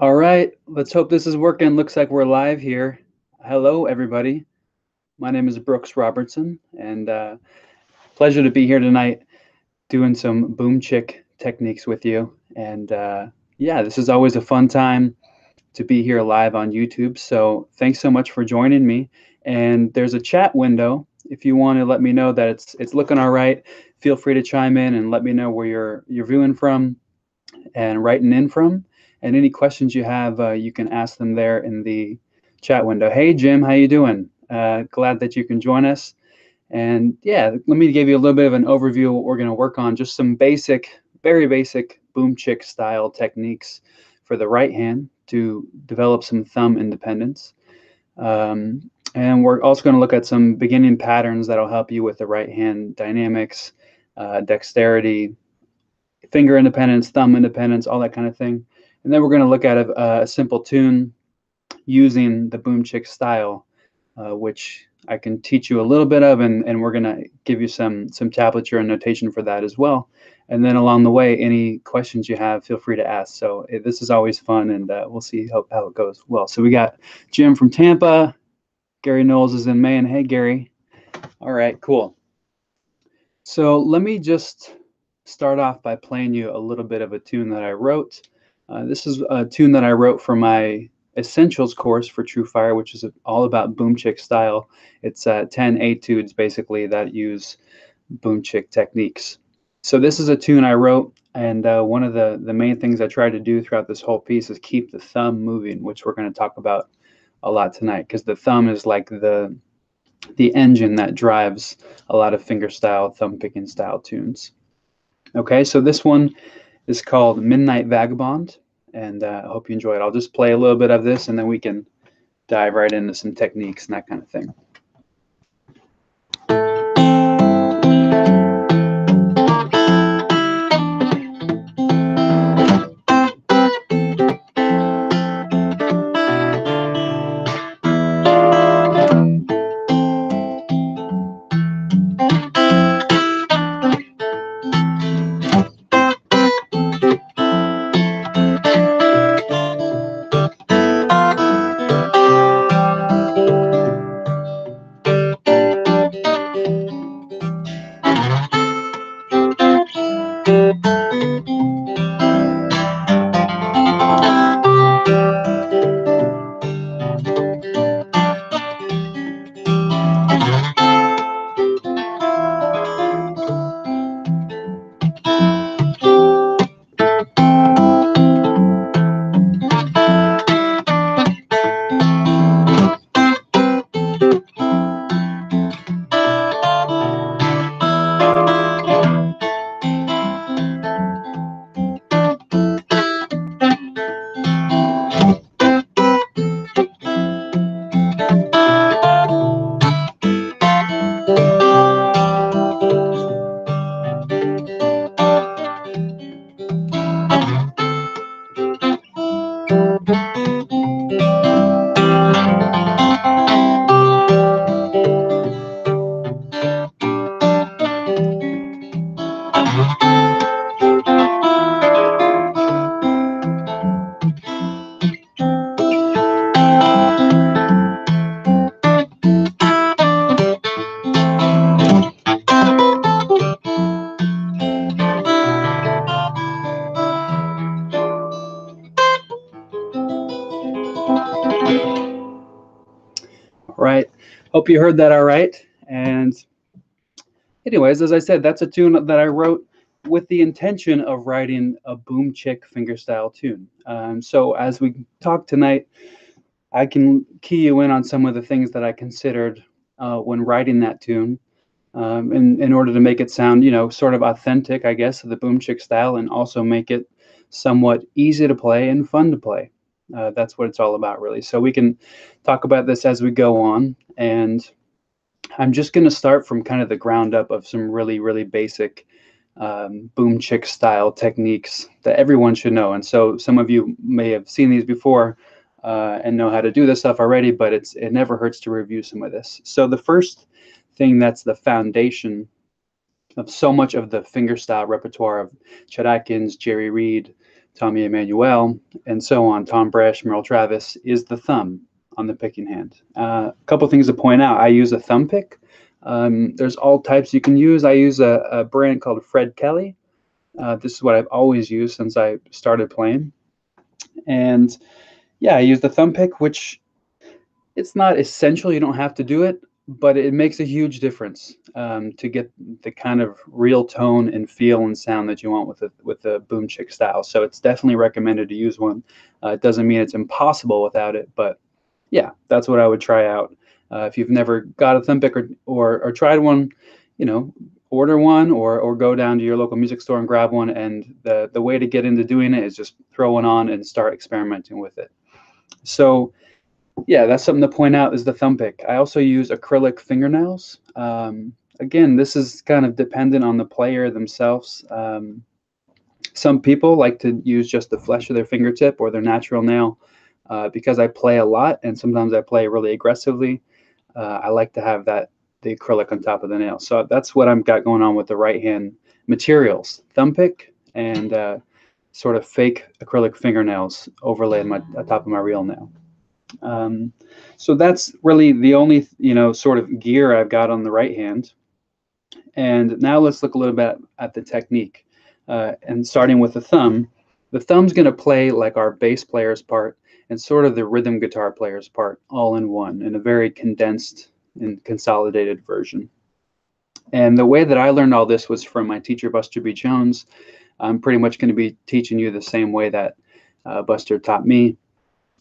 All right, let's hope this is working. Looks like we're live here. Hello, everybody. My name is Brooks Robertson, and pleasure to be here tonight doing some boom chick techniques with you. And yeah, this is always a fun time to be here live on YouTube. So thanks so much for joining me. And there's a chat window. If you want to let me know that it's looking all right, feel free to chime in and let me know where you're viewing from and writing in from. And any questions you have, you can ask them there in the chat window. Hey, Jim, how you doing? Glad that you can join us. And yeah, let me give you a little bit of an overview of what we're going to work on. Just some basic, very basic boom chick style techniques for the right hand to develop some thumb independence. And we're also going to look at some beginning patterns that'll help you with the right hand dynamics, dexterity, finger independence, thumb independence, all that kind of thing. And then we're going to look at a simple tune using the boom chick style, which I can teach you a little bit of, and we're going to give you some tablature and notation for that as well. And then along the way, any questions you have, feel free to ask. So this is always fun, and we'll see how it goes well. So we got Jim from Tampa. Gary Knowles is in Maine. Hey, Gary. All right, cool. So let me just start off by playing you a little bit of a tune that I wrote. This is a tune that I wrote for my Essentials course for True Fire, which is all about boom chick style. It's 10 etudes, basically, that use boom chick techniques. So this is a tune I wrote, and one of the main things I tried to do throughout this whole piece is keep the thumb moving, which we're going to talk about a lot tonight, because the thumb is like the engine that drives a lot of finger style, thumb picking style tunes. Okay, so this one is called Midnight Vagabond, and I hope you enjoy it. I'll just play a little bit of this, and then we can dive right into some techniques and that kind of thing. Hope you heard that all right. And anyways, as I said, that's a tune that I wrote with the intention of writing a boom chick finger style tune. So as we talk tonight, I can key you in on some of the things that I considered when writing that tune in order to make it sound, you know, sort of authentic, I guess, of the boom chick style, and also make it somewhat easy to play and fun to play. That's what it's all about, really. So we can talk about this as we go on. And I'm just going to start from kind of the ground up of some really, really basic boom chick style techniques that everyone should know. And so some of you may have seen these before and know how to do this stuff already, but it never hurts to review some of this. So the first thing that's the foundation of so much of the fingerstyle repertoire of Chet Atkins, Jerry Reed, Tommy Emmanuel, and so on, Tom Bresh, Merle Travis, is the thumb on the picking hand. A couple things to point out. I use a thumb pick. There's all types you can use. I use a brand called Fred Kelly. This is what I've always used since I started playing. And yeah, I use the thumb pick, which it's not essential. You don't have to do it, but it makes a huge difference to get the kind of real tone and feel and sound that you want with the boomchick style. So it's definitely recommended to use one. It doesn't mean it's impossible without it, but yeah, that's what I would try out. If you've never got a thumb pick or tried one, you know, order one or go down to your local music store and grab one. And the way to get into doing it is just throw one on and start experimenting with it. So yeah, that's something to point out is the thumb pick. I also use acrylic fingernails. Again, this is kind of dependent on the player themselves. Some people like to use just the flesh of their fingertip or their natural nail. Because I play a lot and sometimes I play really aggressively, I like to have the acrylic on top of the nail. So that's what I've got going on with the right hand materials, thumb pick and sort of fake acrylic fingernails overlaid on top of my real nail. So that's really the only, you know, sort of gear I've got on the right hand. And now let's look a little bit at the technique. And starting with the thumb, the thumb's going to play like our bass player's part and sort of the rhythm guitar player's part all in one in a very condensed and consolidated version. And the way that I learned all this was from my teacher, Buster B. Jones. I'm pretty much going to be teaching you the same way that Buster taught me,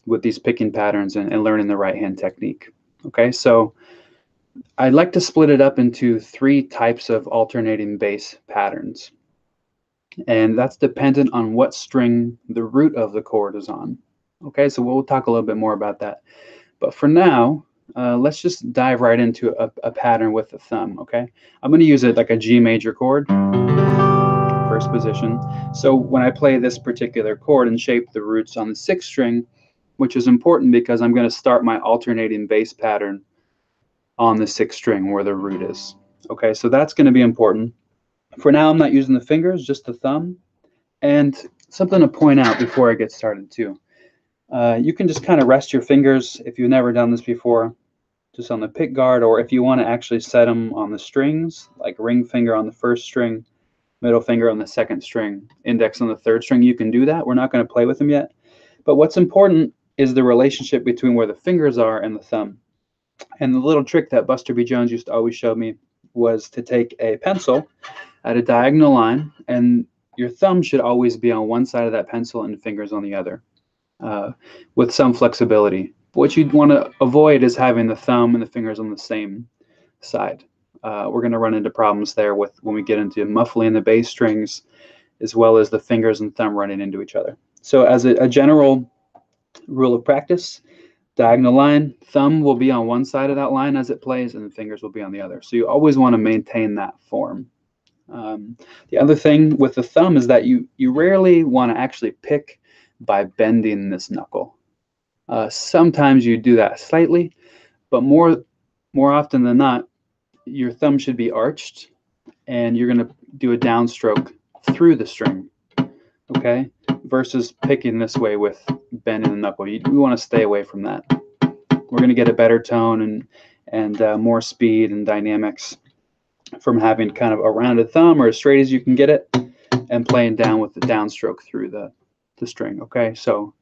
with these picking patterns and learning the right hand technique. Okay, so I'd like to split it up into three types of alternating bass patterns. And that's dependent on what string the root of the chord is on. Okay, so we'll talk a little bit more about that. But for now, let's just dive right into a pattern with the thumb, okay? I'm going to use it like a G major chord, first position. So when I play this particular chord and shape the roots on the sixth string, which is important because I'm going to start my alternating bass pattern on the sixth string where the root is. Okay, so that's going to be important. For now, I'm not using the fingers, just the thumb. And something to point out before I get started too. You can just kind of rest your fingers, if you've never done this before, just on the pick guard, or if you want to actually set them on the strings, like ring finger on the first string, middle finger on the second string, index on the third string, you can do that. We're not going to play with them yet. But what's important is the relationship between where the fingers are and the thumb. And the little trick that Buster B. Jones used to always show me was to take a pencil at a diagonal line, and your thumb should always be on one side of that pencil and the fingers on the other. With some flexibility. What you'd want to avoid is having the thumb and the fingers on the same side. We're going to run into problems there with when we get into muffling the bass strings, as well as the fingers and thumb running into each other. So as a general rule of practice, diagonal line, thumb will be on one side of that line as it plays, and the fingers will be on the other. So you always want to maintain that form. The other thing with the thumb is that you rarely want to actually pick by bending this knuckle. Sometimes you do that slightly, but more often than not, your thumb should be arched and you're going to do a downstroke through the string, okay? Versus picking this way with bending the knuckle. We want to stay away from that. We're going to get a better tone and more speed and dynamics from having kind of a rounded thumb or as straight as you can get it and playing down with the downstroke through the string. Okay, so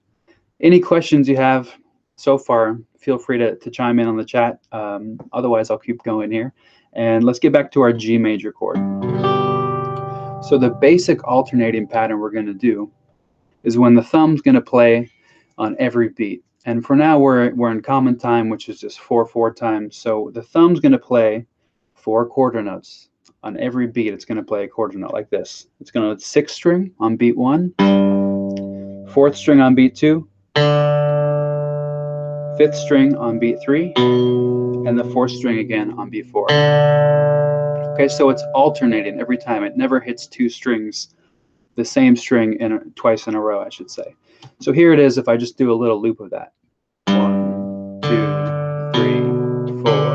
any questions you have so far, feel free to chime in on the chat. Otherwise, I'll keep going here. And let's get back to our G major chord. So the basic alternating pattern we're going to do is when the thumb's going to play on every beat. And for now, we're in common time, which is just 4/4 time. So the thumb's going to play 4 quarter notes. On every beat, it's going to play a quarter note like this. It's going to 6th string on beat 1. 4th string on beat 2, 5th string on beat 3, and the 4th string again on beat 4. Okay, so it's alternating every time. It never hits two strings, the same string twice in a row, I should say. So here it is if I just do a little loop of that. 1, 2, 3, 4.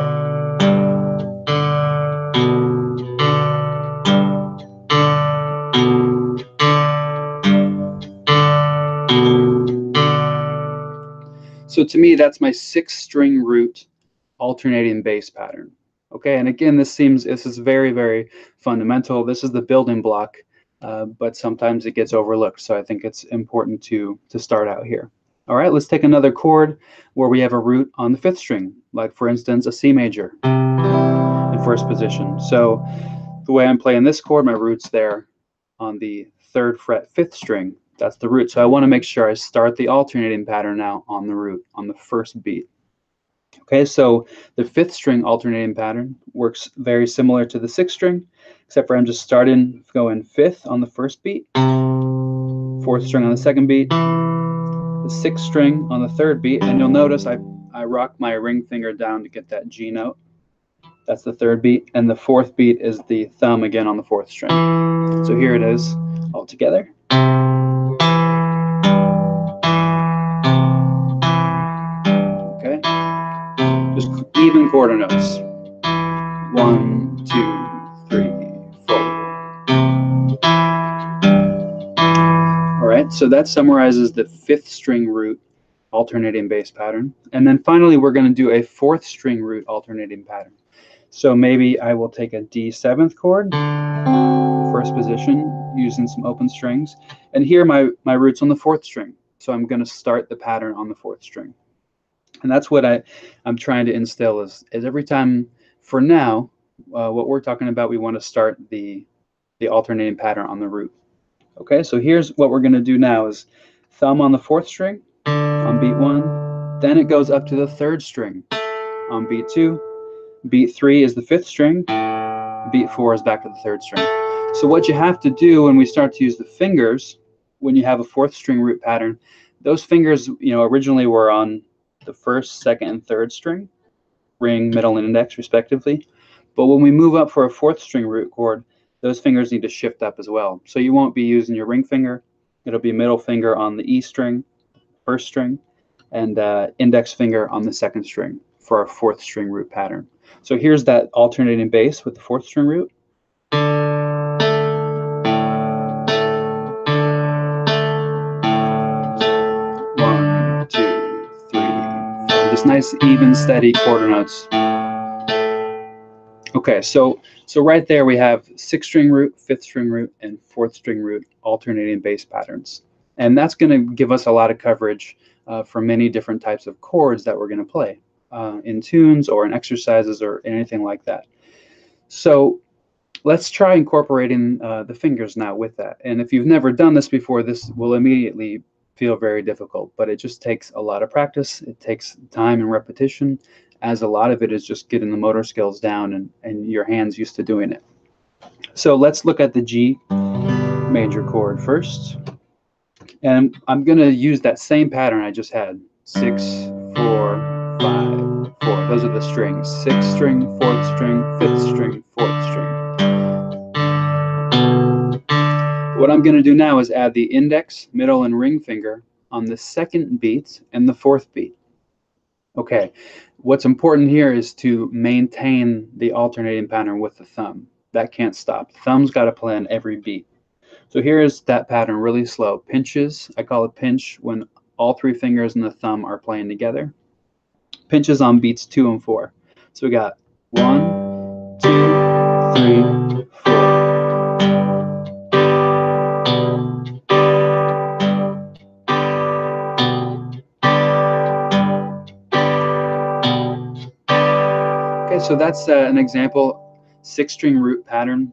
So to me, that's my 6-string root alternating bass pattern. Okay, and again, this is very, very fundamental. This is the building block, but sometimes it gets overlooked. So I think it's important to start out here. All right, let's take another chord where we have a root on the 5th string, like for instance, a C major in 1st position. So the way I'm playing this chord, my root's there on the 3rd fret 5th string. That's the root. So I want to make sure I start the alternating pattern now on the root, on the 1st beat. Okay, so the 5th string alternating pattern works very similar to the 6th string, except for I'm just starting going 5th on the 1st beat, 4th string on the 2nd beat, the 6th string on the 3rd beat, and you'll notice I rock my ring finger down to get that G note. That's the 3rd beat, and the 4th beat is the thumb again on the 4th string. So here it is all together. Even quarter notes. 1, 2, 3, 4. All right, so that summarizes the 5th string root alternating bass pattern. And then finally, we're going to do a 4th string root alternating pattern. So maybe I will take a D7th chord, 1st position, using some open strings. And here my root's on the 4th string. So I'm going to start the pattern on the 4th string. And that's what I'm trying to instill is every time, for now, what we're talking about, we want to start the alternating pattern on the root. Okay, so here's what we're going to do now is thumb on the 4th string on beat 1. Then it goes up to the 3rd string on beat 2. Beat 3 is the 5th string. Beat 4 is back to the 3rd string. So what you have to do when we start to use the fingers, when you have a 4th string root pattern, those fingers, you know, originally were on the 1st, 2nd, and 3rd string, ring, middle, and index, respectively. But when we move up for a 4th string root chord, those fingers need to shift up as well. So you won't be using your ring finger. It'll be middle finger on the E string, 1st string, and index finger on the 2nd string for our 4th string root pattern. So here's that alternating bass with the 4th string root. Nice, even, steady quarter notes. Okay, so right there we have 6th string root, 5th string root, and 4th string root alternating bass patterns. And that's going to give us a lot of coverage for many different types of chords that we're going to play in tunes or in exercises or anything like that. So let's try incorporating the fingers now with that. And if you've never done this before, this will immediately feel very difficult, but it just takes a lot of practice. It takes time and repetition, as a lot of it is just getting the motor skills down and your hands used to doing it. So let's look at the G major chord first. And I'm going to use that same pattern I just had. 6, 4, 5, 4. Those are the strings. 6th string, 4th string, 5th string, 4th string. What I'm going to do now is add the index, middle, and ring finger on the 2nd beat and the 4th beat. Okay, what's important here is to maintain the alternating pattern with the thumb. That can't stop. Thumb's got to play on every beat. So here is that pattern really slow. Pinches, I call it pinch when all 3 fingers and the thumb are playing together. Pinches on beats 2 and 4. So we got 1, 2, 3, 4. So that's an example 6-string root pattern,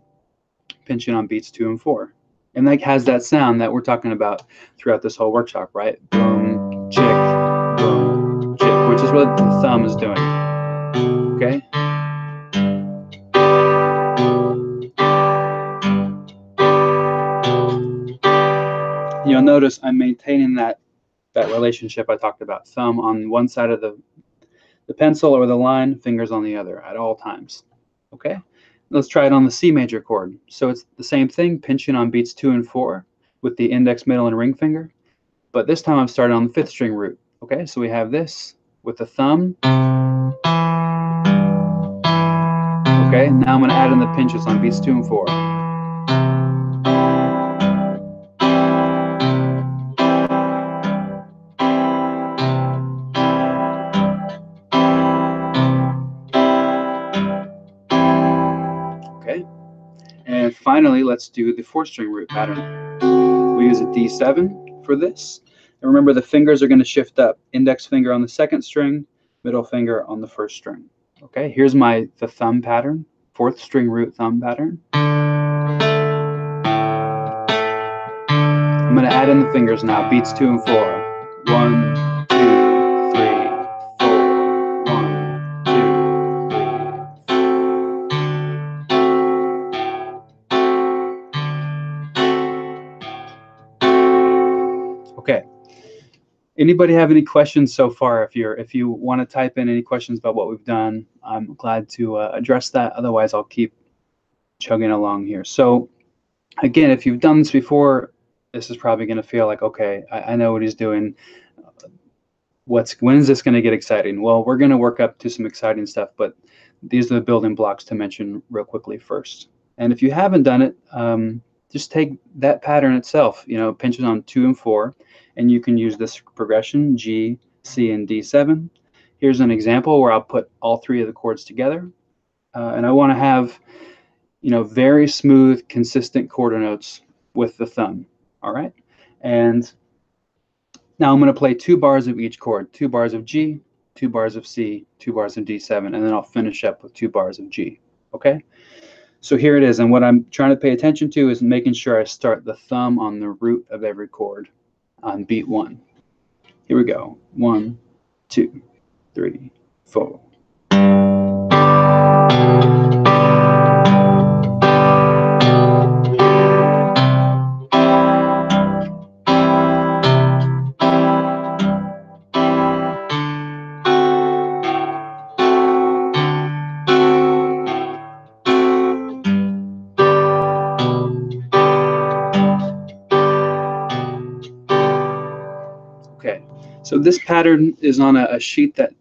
pinching on beats 2 and 4, and that has that sound that we're talking about throughout this whole workshop, right? Boom, chick, which is what the thumb is doing. Okay. You'll notice I'm maintaining that relationship I talked about. Thumb on one side of the pencil or the line, fingers on the other at all times. Okay, let's try it on the C major chord. So it's the same thing, pinching on beats 2 and 4 with the index, middle, and ring finger. But this time I'm starting on the 5th string root. Okay, so we have this with the thumb. Okay, now I'm going to add in the pinches on beats 2 and 4. finally, let's do the four-string root pattern. We use a D7 for this. And remember, the fingers are going to shift up. Index finger on the second string, middle finger on the first string. Okay, here's the thumb pattern, fourth string root thumb pattern. I'm going to add in the fingers now, beats 2 and 4. 1, 2, 3, 4. 1, 2, 3, 4. Okay. Anybody have any questions so far? If you want to type in any questions about what we've done, I'm glad to address that. Otherwise, I'll keep chugging along here. So, again, if you've done this before, this is probably going to feel like, okay, I know what he's doing. When is this going to get exciting? Well, we're going to work up to some exciting stuff, but these are the building blocks to mention real quickly first. And if you haven't done it, just take that pattern itself, you know, pinches on 2 and 4, and you can use this progression, G, C, and D7. Here's an example where I'll put all three of the chords together. And I want to have, you know, very smooth, consistent quarter notes with the thumb. All right, and now I'm going to play 2 bars of each chord, 2 bars of G, 2 bars of C, 2 bars of D7, and then I'll finish up with 2 bars of G, okay? So here it is, and what I'm trying to pay attention to is making sure I start the thumb on the root of every chord on beat 1. Here we go, 1, 2, 3, 4. So this pattern is on a sheet that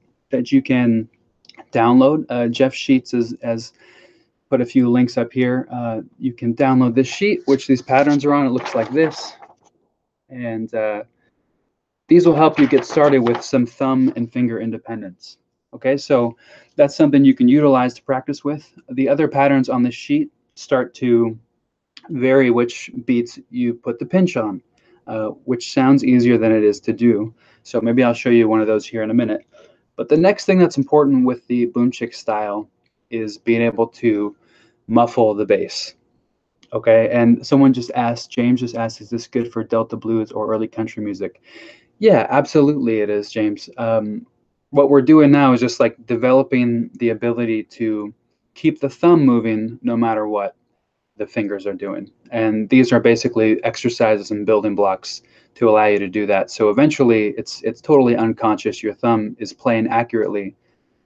you can download. Jeff Sheets has put a few links up here. You can download this sheet, which these patterns are on. It looks like this. And these will help you get started with some thumb and finger independence. Okay, so that's something you can utilize to practice with. The other patterns on this sheet start to vary which beats you put the pinch on, which sounds easier than it is to do. So maybe I'll show you one of those here in a minute. But the next thing that's important with the boomchick style is being able to muffle the bass. Okay, and someone just asked, James just asked, is this good for Delta blues or early country music? Yeah, absolutely it is, James. What we're doing now is just like developing the ability to keep the thumb moving no matter what the fingers are doing. And these are basically exercises and building blocks to allow you to do that. So eventually, it's totally unconscious. Your thumb is playing accurately.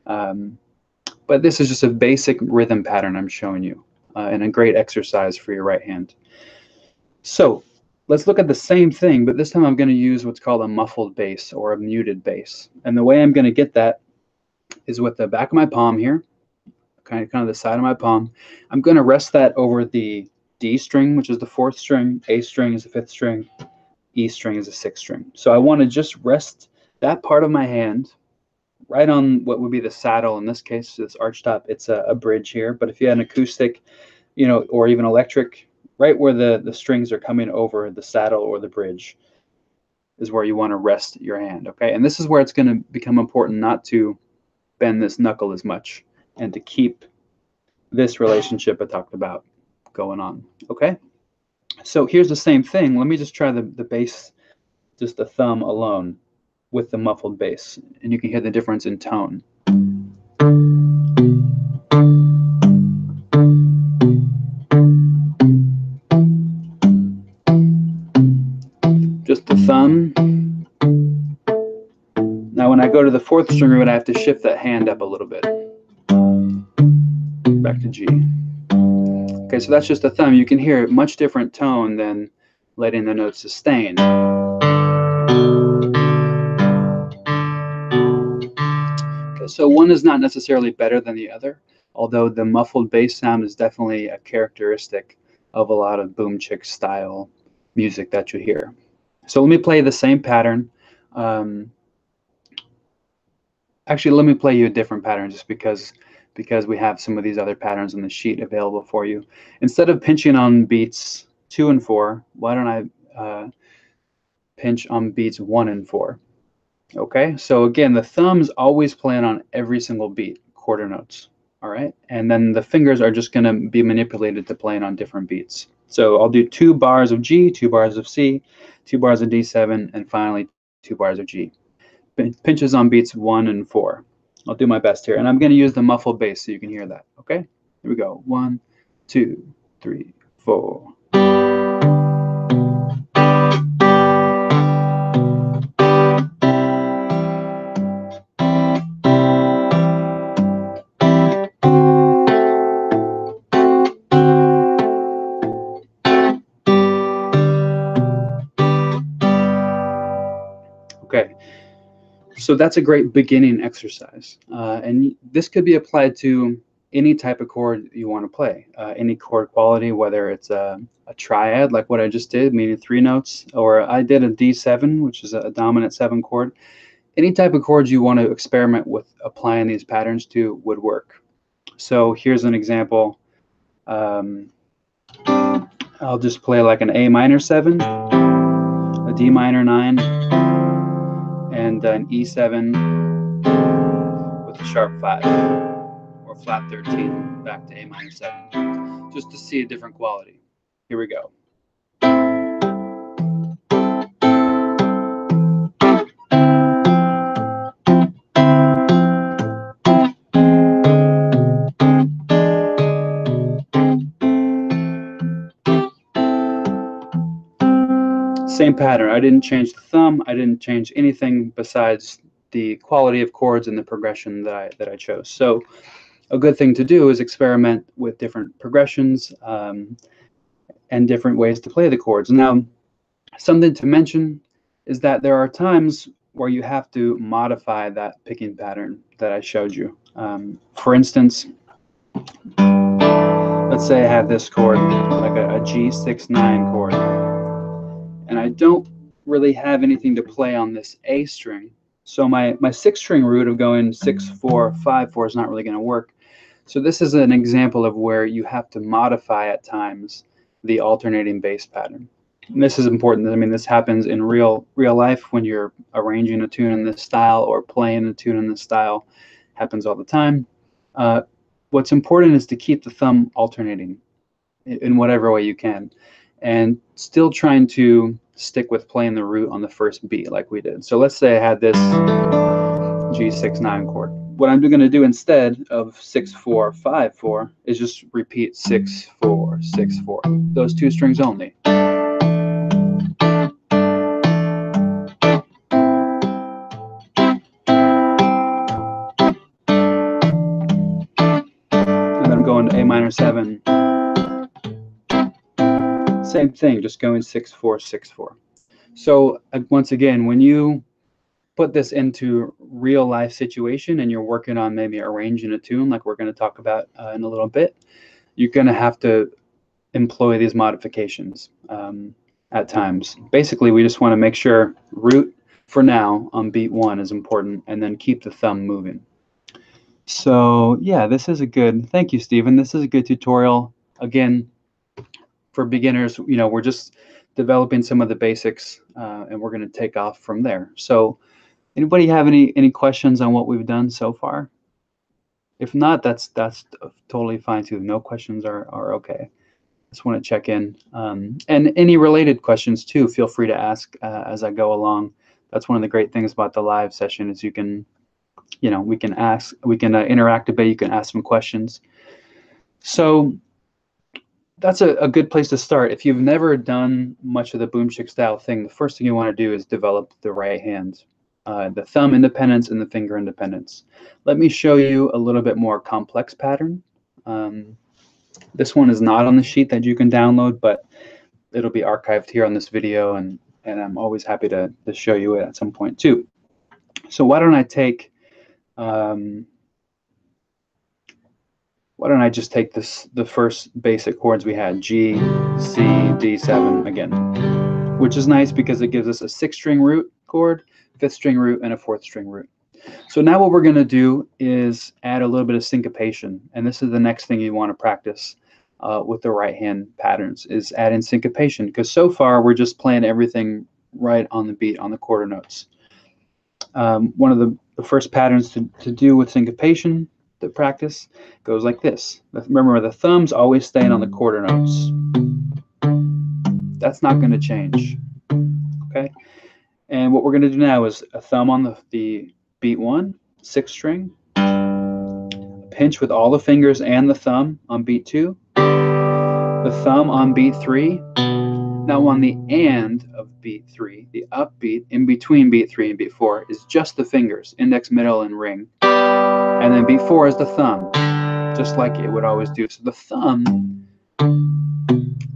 But this is just a basic rhythm pattern I'm showing you, and a great exercise for your right hand. So let's look at the same thing, but this time I'm going to use what's called a muffled bass or a muted bass. And the way I'm going to get that is with the back of my palm here, kind of the side of my palm. I'm going to rest that over the D string, which is the 4th string, A string is the 5th string, E string is the 6th string. So I want to just rest that part of my hand right on what would be the saddle in this case, this archtop. It's a bridge here, but if you had an acoustic, you know, or even electric, right where the strings are coming over the saddle or the bridge is where you want to rest your hand, okay? And this is where it's going to become important not to bend this knuckle as much and to keep this relationship I talked about going on, okay? So here's the same thing. Let me just try the bass, just the thumb alone with the muffled bass, and you can hear the difference in tone. Just the thumb. Now when I go to the 4th string root, I have to shift that hand up a little bit. Back to G. Okay, so that's just the thumb. You can hear a much different tone than letting the notes sustain. Okay, so one is not necessarily better than the other, although the muffled bass sound is definitely a characteristic of a lot of boomchick style music that you hear. So let me play the same pattern. Actually, let me play you a different pattern just because because we have some of these other patterns on the sheet available for you. Instead of pinching on beats 2 and 4, why don't I pinch on beats 1 and 4? Okay, so again, the thumb's always playing on every single beat, quarter notes, all right? And then the fingers are just gonna be manipulated to playing on different beats. So I'll do 2 bars of G, 2 bars of C, 2 bars of D7, and finally 2 bars of G. Pinches on beats 1 and 4. I'll do my best here, and I'm gonna use the muffled bass so you can hear that, okay? Here we go, 1, 2, 3, 4. So that's a great beginning exercise, and this could be applied to any type of chord you want to play, any chord quality, whether it's a triad like what I just did, meaning 3 notes, or I did a D7, which is a dominant 7 chord. Any type of chords you want to experiment with applying these patterns to would work. So here's an example. I'll just play like an A minor 7, a D minor 9, and an E7 with a sharp flat, or flat 13, back to A minor 7, just to see a different quality. Here we go. Same pattern. I didn't change the thumb. I didn't change anything besides the quality of chords and the progression that I chose. So a good thing to do is experiment with different progressions and different ways to play the chords. Now, something to mention is that there are times where you have to modify that picking pattern that I showed you. For instance, let's say I have this chord, like a G6-9 chord. And I don't really have anything to play on this A string. So my 6-string root of going 6-4, 5-4 is not really gonna work. So this is an example of where you have to modify at times the alternating bass pattern. And this is important. I mean, this happens in real life when you're arranging a tune in this style or playing a tune in this style. It happens all the time. What's important is to keep the thumb alternating in whatever way you can, and still trying to stick with playing the root on the first beat like we did. So let's say I had this G6-9 chord. What I'm going to do instead of 6-4, 5-4 is just repeat 6-4, 6-4. Those 2 strings only. And then I'm going to A minor 7. Same thing, just going 6-4, 6-4. So once again, when you put this into real life situation and you're working on maybe arranging a tune like we're going to talk about in a little bit, you're going to have to employ these modifications at times. Basically, we just want to make sure root for now on beat 1 is important, and then keep the thumb moving. So yeah, this is a good, thank you, Stephen. This is a good tutorial. Again, for beginners, you know, we're just developing some of the basics, and we're going to take off from there. So anybody have any questions on what we've done so far? If not, that's totally fine too. No questions are okay. Just want to check in. And any related questions too, feel free to ask as I go along. That's one of the great things about the live session is you can, you know, we can interact a bit, you can ask some questions. So that's a good place to start. If you've never done much of the boomstick style thing, the first thing you want to do is develop the right hand, the thumb independence and the finger independence. Let me show you a little bit more complex pattern. This one is not on the sheet that you can download, but it'll be archived here on this video, and I'm always happy to show you it at some point too. So why don't I take why don't I just take this, the first basic chords we had, G, C, D7 again, which is nice because it gives us a 6-string root chord, 5th-string root, and a 4th-string root. So now what we're going to do is add a little bit of syncopation. And this is the next thing you want to practice with the right hand patterns, is add in syncopation. Because so far we're just playing everything right on the beat, on the quarter notes. One of the first patterns to do with syncopation, the practice, goes like this. Remember, the thumb's always staying on the quarter notes. That's not going to change. Okay? And what we're going to do now is a thumb on the beat one, sixth string, a pinch with all the fingers and the thumb on beat two, the thumb on beat three. Now on the end of beat three, the upbeat in between beat three and beat four is just the fingers, index, middle, and ring. And then beat four is the thumb, just like it would always do. So the thumb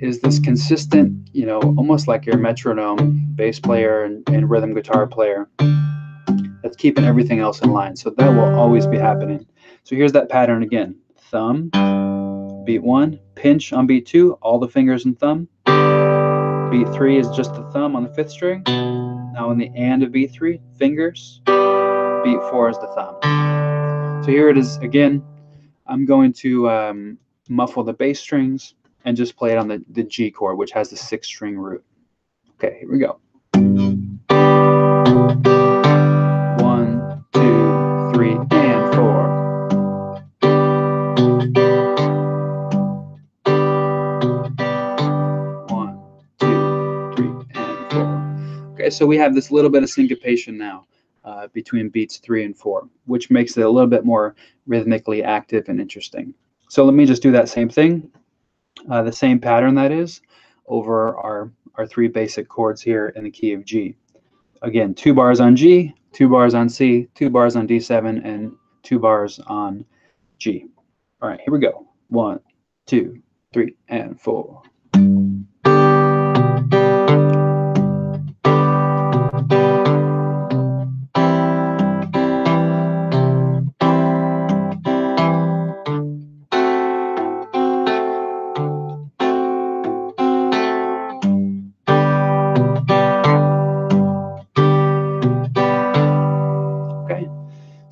is this consistent, you know, almost like your metronome, bass player and rhythm guitar player, that's keeping everything else in line. So that will always be happening. So here's that pattern again. Thumb, beat one, pinch on beat two, all the fingers and thumb. Beat three is just the thumb on the fifth string. Now in the and of beat three, fingers. Beat four is the thumb. So here it is again. I'm going to muffle the bass strings and just play it on the G chord, which has the sixth string root. Okay, here we go. 1, 2, 3, and 4. So we have this little bit of syncopation now between beats 3 and 4, which makes it a little bit more rhythmically active and interesting. So let me just do that same thing, the same pattern that is, over our three basic chords here in the key of G. Again, 2 bars on G, 2 bars on C, 2 bars on D7, and 2 bars on G. All right, here we go. 1, 2, 3, and 4.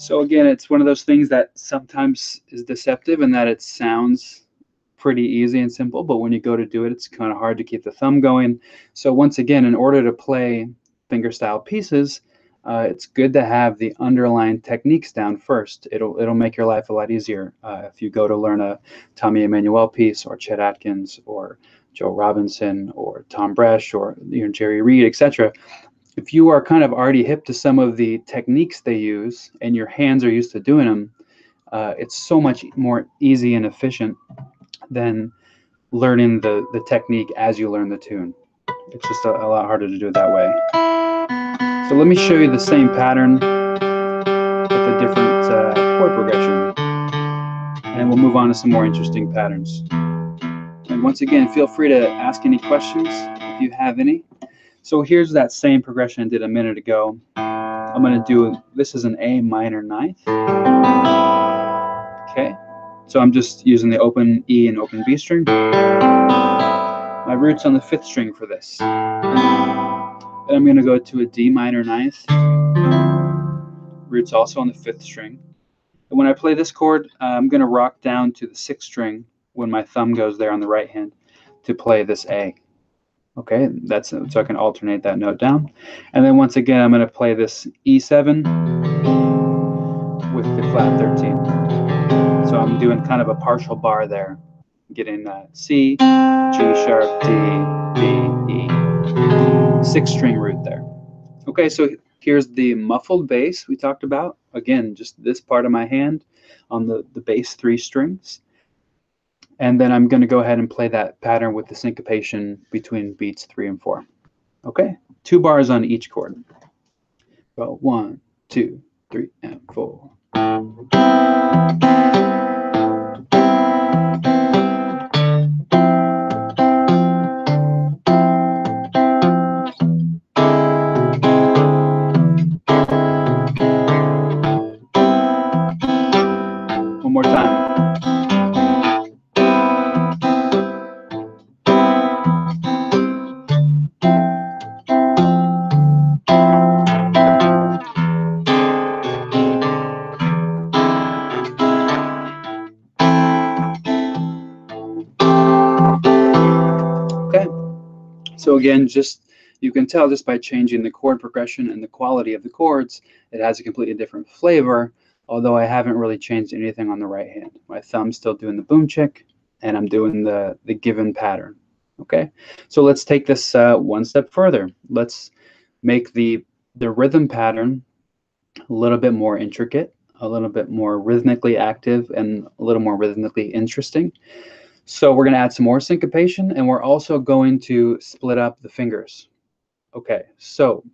So again, it's one of those things that sometimes is deceptive in that it sounds pretty easy and simple, but when you go to do it, it's kind of hard to keep the thumb going. So once again, in order to play fingerstyle pieces, it's good to have the underlying techniques down first. It'll make your life a lot easier if you go to learn a Tommy Emmanuel piece or Chet Atkins or Joe Robinson or Tom Bresh or Jerry Reed, etc. If you are kind of already hip to some of the techniques they use and your hands are used to doing them, it's so much more easy and efficient than learning the technique as you learn the tune. It's just a lot harder to do it that way. So let me show you the same pattern with a different chord progression, and we'll move on to some more interesting patterns. And once again, feel free to ask any questions if you have any. So here's that same progression I did a minute ago. I'm going to do, this is an A minor ninth. Okay, so I'm just using the open E and open B string. My root's on the fifth string for this. Then I'm going to go to a D minor ninth. Root's also on the fifth string. And when I play this chord, I'm going to rock down to the sixth string when my thumb goes there on the right hand to play this A. Okay, that's so I can alternate that note down. And then once again, I'm going to play this E7 with the flat 13. So I'm doing kind of a partial bar there, getting C, G sharp, D, B, E. Sixth string root there. Okay, so here's the muffled bass we talked about. Again, just this part of my hand on the bass 3 strings. And then I'm going to go ahead and play that pattern with the syncopation between beats 3 and 4. Okay, 2 bars on each chord. Well, 1, 2, 3, and 4. One more time. again, just you can tell just by changing the chord progression and the quality of the chords, it has a completely different flavor, although I haven't really changed anything on the right hand. My thumb's still doing the boom check, and I'm doing the given pattern. Okay, so let's take this one step further. Let's make the rhythm pattern a little bit more intricate, a little bit more rhythmically active, and a little more rhythmically interesting. So we're going to add some more syncopation, and we're also going to split up the fingers. Okay, so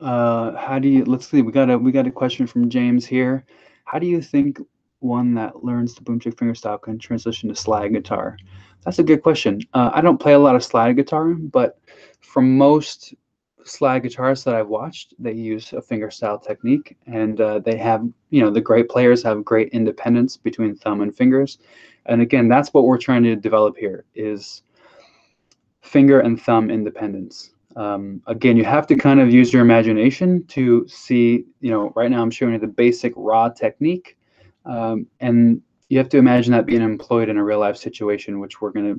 let's see, we got a question from James here. How do you think one that learns the boomstick fingerstyle can transition to slide guitar? That's a good question. I don't play a lot of slide guitar, but from most slide guitarists that I've watched, they use a fingerstyle technique, and they have, you know, the great players have great independence between thumb and fingers. And again, that's what we're trying to develop here, is finger and thumb independence. Again, you have to kind of use your imagination to see, you know, right now I'm showing you the basic raw technique, and you have to imagine that being employed in a real life situation, which we're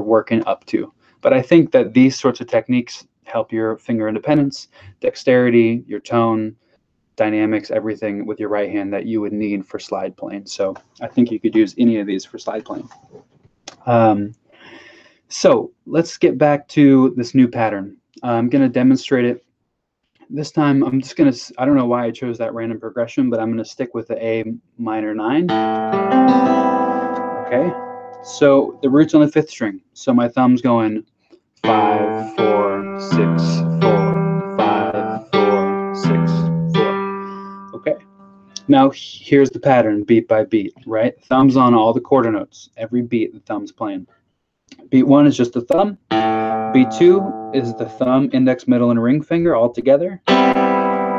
working up to. But I think that these sorts of techniques help your finger independence, dexterity, your tone, dynamics, everything with your right hand that you would need for slide playing. So I think you could use any of these for slide playing. So let's get back to this new pattern. I'm going to demonstrate it. This time I'm just going to, I don't know why I chose that random progression, but I'm going to stick with the A minor 9. Okay, so the root's on the 5th string. So my thumb's going 5, 4, 6, 4, 5, 4, 6, 4. Okay, now here's the pattern beat by beat, right? Thumbs on all the quarter notes. Every beat the thumb's playing. Beat 1 is just the thumb. Beat 2 is the thumb, index, middle, and ring finger all together,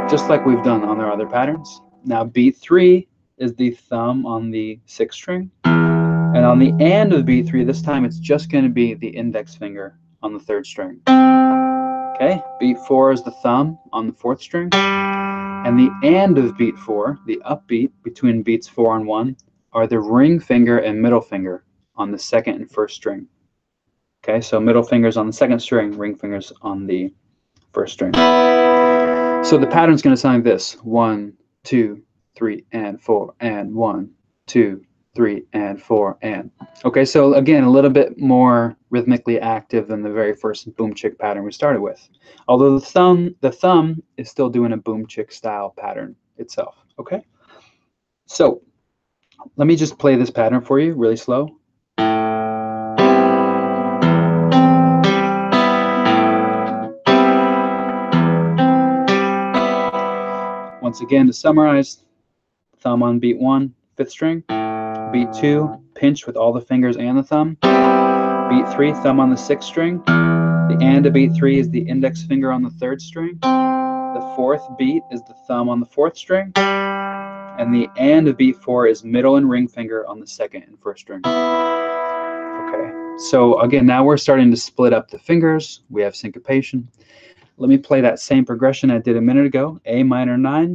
just like we've done on our other patterns. Now beat 3 is the thumb on the 6th string, and on the end of beat 3, this time it's just going to be the index finger on the 3rd string. Okay, beat 4 is the thumb on the 4th string, and the end of beat 4, the upbeat between beats 4 and 1, are the ring finger and middle finger on the 2nd and 1st string. Okay, so middle finger's on the 2nd string, ring finger's on the 1st string. So the pattern's going to sound like this: 1, 2, 3, and 4, and 1, 2, 3, and 4, and. Okay, so again, a little bit more rhythmically active than the very first boom chick pattern we started with. Although the thumb is still doing a boom chick style pattern itself. Okay, so let me just play this pattern for you really slow. Once again, to summarize, thumb on beat 1, 5th string. Beat 2, pinch with all the fingers and the thumb. Beat 3, thumb on the 6th string. The and of beat 3 is the index finger on the 3rd string. The 4th beat is the thumb on the 4th string. And the and of beat 4 is middle and ring finger on the 2nd and 1st string. Okay, so again, now we're starting to split up the fingers. We have syncopation. Let me play that same progression I did a minute ago. A minor 9,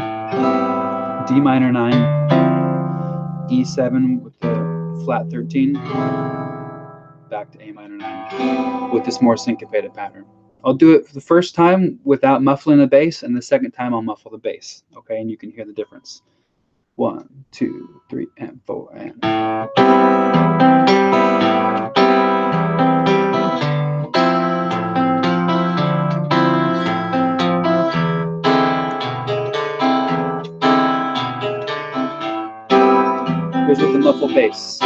D minor 9, E7 with the flat 13, back to A minor 9 with this more syncopated pattern. I'll do it for the first time without muffling the bass, and the second time I'll muffle the bass. Okay, and you can hear the difference. 1, 2, 3, and 4, and. Here's with the muffled bass.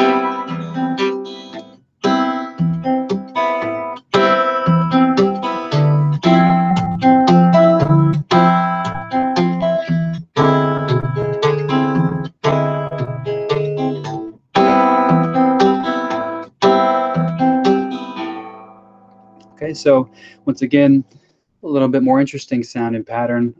Okay, so once again, a little bit more interesting sound and pattern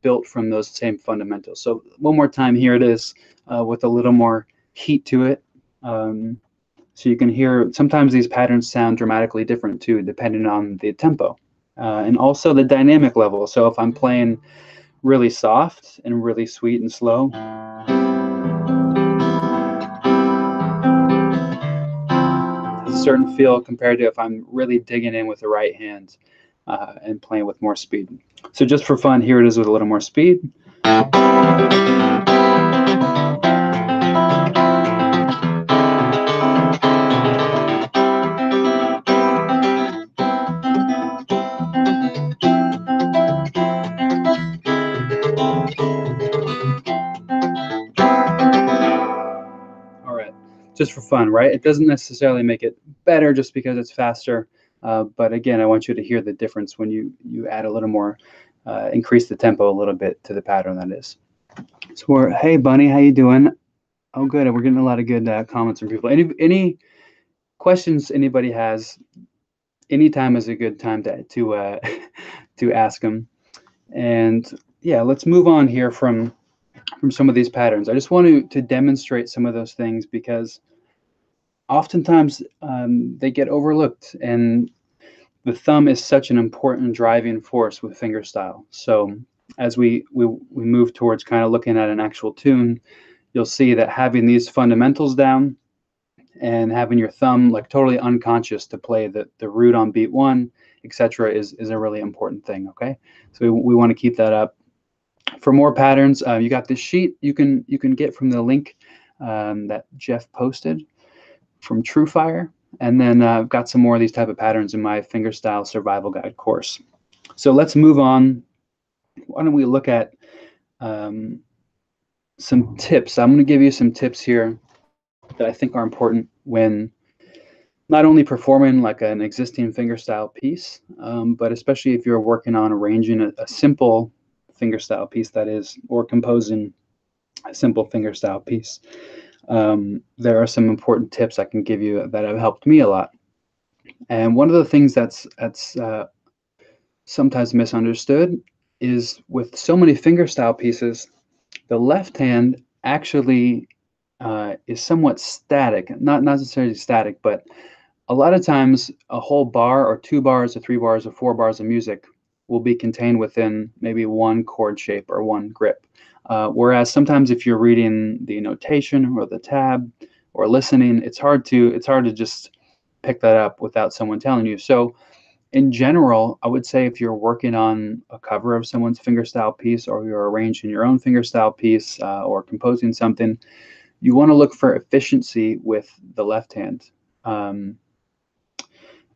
built from those same fundamentals. So one more time, here it is with a little more heat to it, so you can hear sometimes these patterns sound dramatically different too, depending on the tempo and also the dynamic level. So if I'm playing really soft and really sweet and slow, this certain feel compared to if I'm really digging in with the right hand and playing with more speed. So just for fun, here it is with a little more speed. Just for fun, right? It doesn't necessarily make it better just because it's faster, but again, I want you to hear the difference when you add a little more, increase the tempo a little bit to the pattern that is. So we're, hey Bunny, how you doing? Oh, good. We're getting a lot of good comments from people. Any questions anybody has? Anytime is a good time to to ask them. And yeah, let's move on here from some of these patterns. I just want to demonstrate some of those things because oftentimes they get overlooked, and the thumb is such an important driving force with finger style. So as we move towards kind of looking at an actual tune, you'll see that having these fundamentals down and having your thumb like totally unconscious to play the root on beat one, etc., is a really important thing, okay? So we want to keep that up. For more patterns, you got this sheet you can get from the link that Jeff posted from True Fire, and then I've got some more of these type of patterns in my Fingerstyle Survival Guide course. So let's move on. Why don't we look at some tips? I'm going to give you some tips here that I think are important when not only performing like an existing fingerstyle piece, but especially if you're working on arranging a simple fingerstyle piece that is, or composing a simple fingerstyle piece. There are some important tips I can give you that have helped me a lot. And one of the things that's sometimes misunderstood is with so many fingerstyle pieces, the left hand actually is somewhat static, not necessarily static, but a lot of times a whole bar or two bars or three bars or four bars of music will be contained within maybe one chord shape or one grip. Whereas sometimes if you're reading the notation or the tab or listening, it's hard to just pick that up without someone telling you. So in general, I would say if you're working on a cover of someone's fingerstyle piece, or you're arranging your own fingerstyle piece or composing something, you want to look for efficiency with the left hand.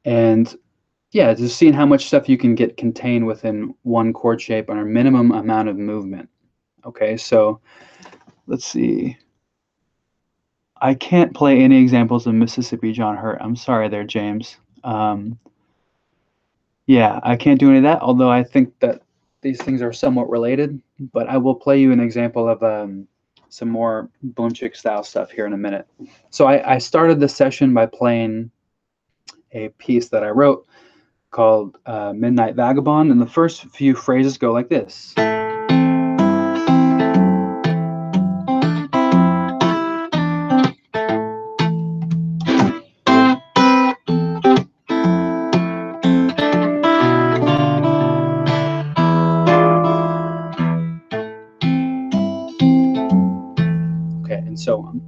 And yeah, just seeing how much stuff you can get contained within one chord shape on a minimum amount of movement. Okay, so let's see. I can't play any examples of Mississippi John Hurt. I'm sorry there, James. Yeah, I can't do any of that, although I think that these things are somewhat related. But I will play you an example of some more boomchick style stuff here in a minute. So I started this session by playing a piece that I wrote called Midnight Vagabond, and the first few phrases go like this. Okay, and so on.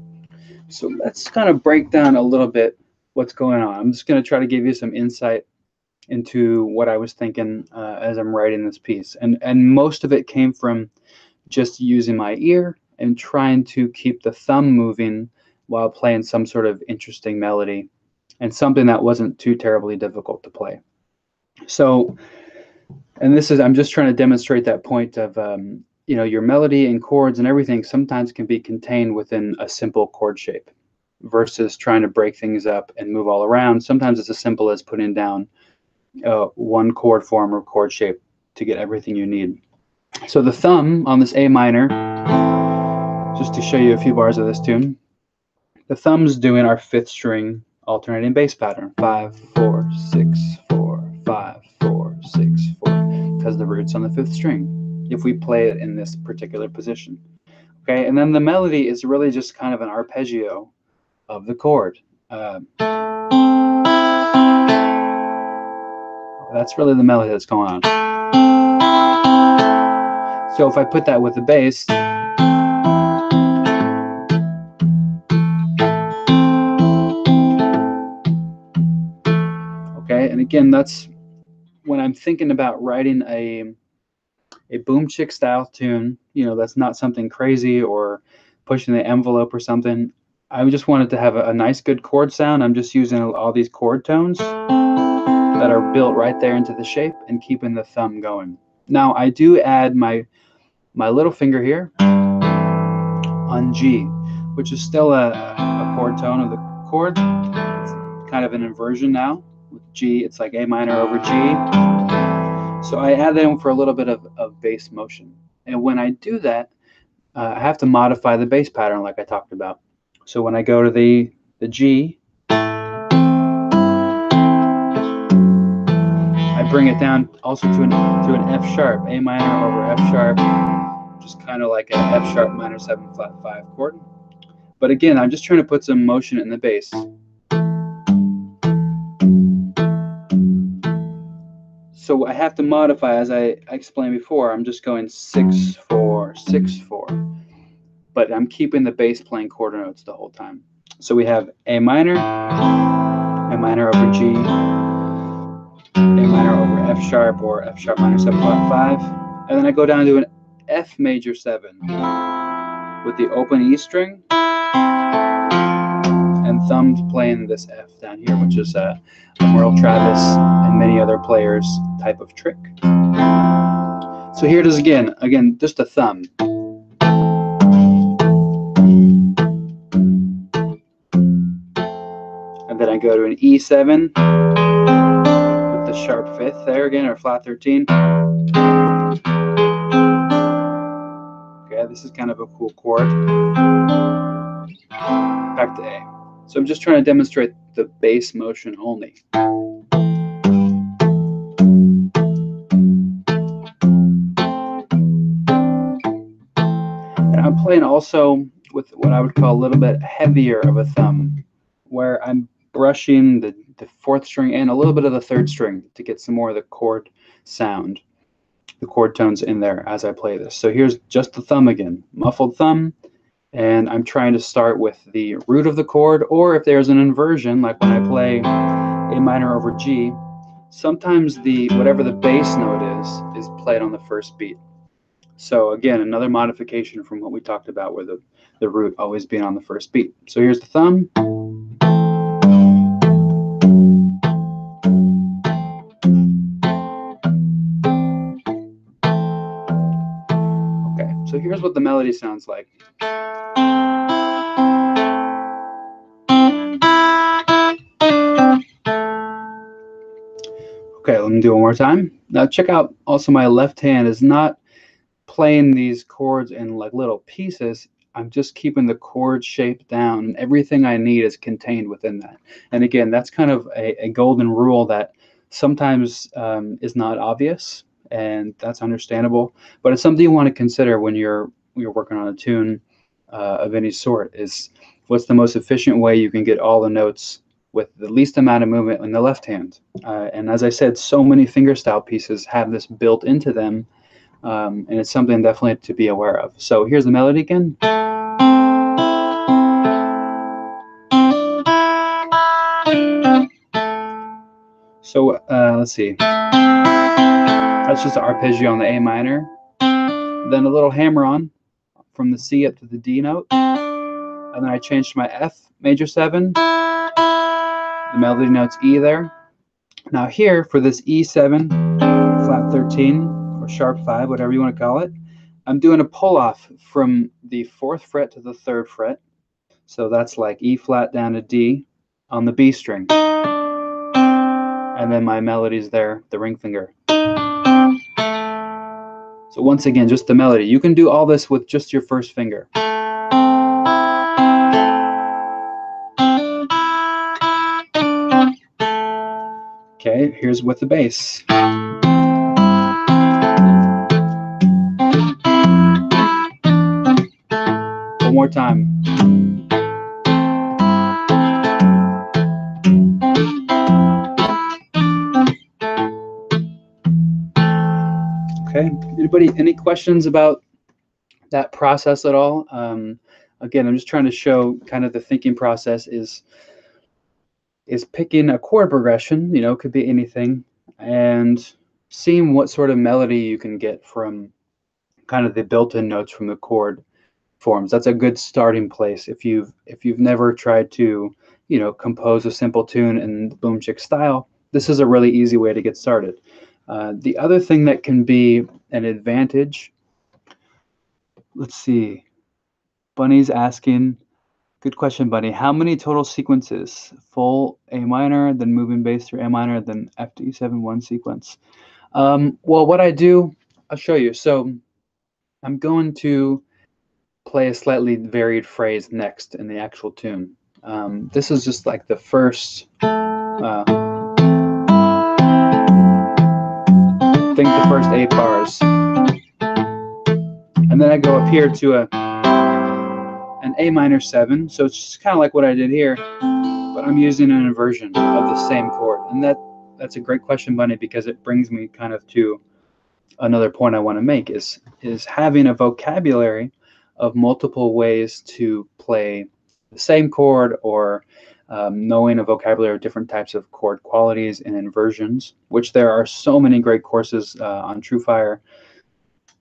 So let's kind of break down a little bit what's going on. I'm just going to try to give you some insight into what I was thinking as I'm writing this piece. And most of it came from just using my ear and trying to keep the thumb moving while playing some sort of interesting melody and something that wasn't too terribly difficult to play. So, and this is, I'm just trying to demonstrate that point of, you know, your melody and chords and everything sometimes can be contained within a simple chord shape versus trying to break things up and move all around. Sometimes it's as simple as putting down one chord form or chord shape to get everything you need. So the thumb on this A minor, just to show you a few bars of this tune, the thumb's doing our fifth string alternating bass pattern. 5, 4, 6, 4, 5, 4, 6, 4, because the root's on the fifth string, if we play it in this particular position. Okay, and then the melody is really just kind of an arpeggio of the chord. That's really the melody that's going on. So if I put that with the bass, again, that's when I'm thinking about writing a boom chick style tune, you know, that's not something crazy or pushing the envelope or something. I just wanted to have a nice, good chord sound. I'm just using all these chord tones that are built right there into the shape and keeping the thumb going. Now, I do add my little finger here on G, which is still a chord tone of the chord. It's kind of an inversion now. With G, it's like A minor over G. So I add that in for a little bit of bass motion. And when I do that, I have to modify the bass pattern like I talked about. So when I go to the G, I bring it down also to an F sharp, A minor over F sharp, which is kind of like an F sharp minor 7 flat 5 chord. But again, I'm just trying to put some motion in the bass. So I have to modify, as I explained before, I'm just going 6, 4, 6, 4, but I'm keeping the bass playing quarter notes the whole time. So we have A minor over G, A minor over F sharp or F sharp minor 7 flat 5, and then I go down to an F major 7 with the open E string and thumbs playing this F down here, which is a Merle Travis and many other players type of trick. So here it is again, just a thumb. And then I go to an E7 with the sharp 5th there again, or flat 13. Okay, this is kind of a cool chord. Back to A. So I'm just trying to demonstrate the bass motion only. And I'm playing also with what I would call a little bit heavier of a thumb, where I'm brushing the 4th string and a little bit of the 3rd string to get some more of the chord sound, the chord tones in there as I play this. So here's just the thumb again, muffled thumb. And I'm trying to start with the root of the chord, or if there's an inversion, like when I play A minor over G, sometimes whatever the bass note is played on the first beat. So again, another modification from what we talked about, where the root always being on the first beat. So here's the thumb. Okay, so here's what the melody sounds like. Okay, let me do one more time. Now check out also my left hand is not playing these chords in like little pieces. I'm just keeping the chord shape down, and everything I need is contained within that. And again, that's kind of a golden rule that sometimes is not obvious, and that's understandable. But it's something you want to consider when you're working on a tune of any sort, is what's the most efficient way you can get all the notes with the least amount of movement in the left hand. And as I said, so many fingerstyle pieces have this built into them, and it's something definitely to be aware of. So here's the melody again. So let's see. That's just an arpeggio on the A minor. Then a little hammer-on from the C up to the D note. And then I changed my F major 7. The melody note's E there. Now here, for this E7, flat 13, or sharp 5, whatever you want to call it, I'm doing a pull-off from the 4th fret to the 3rd fret. So that's like E flat down to D on the B string. And then my melody's there, the ring finger. So once again, just the melody. You can do all this with just your first finger. Okay, here's with the bass. One more time. Okay, anybody, any questions about that process at all? Again, I'm just trying to show kind of the thinking process is is picking a chord progression, you know, could be anything, and seeing what sort of melody you can get from kind of the built-in notes from the chord forms. That's a good starting place if you've never tried to, you know, compose a simple tune in the boom chick style. This is a really easy way to get started. The other thing that can be an advantage, let's see, Bunny's asking, good question, Bunny, how many total sequences? Full A minor, then moving bass through A minor, then FD7-1 sequence. Well, what I do, I'll show you. So I'm going to play a slightly varied phrase next in the actual tune. This is just like the first I think the first 8 bars, and then I go up here to an A minor 7. So it's just kind of like what I did here, but I'm using an inversion of the same chord. And that's a great question, Bunny, because it brings me kind of to another point I want to make is having a vocabulary of multiple ways to play the same chord, or knowing a vocabulary of different types of chord qualities and inversions, which there are so many great courses on True Fire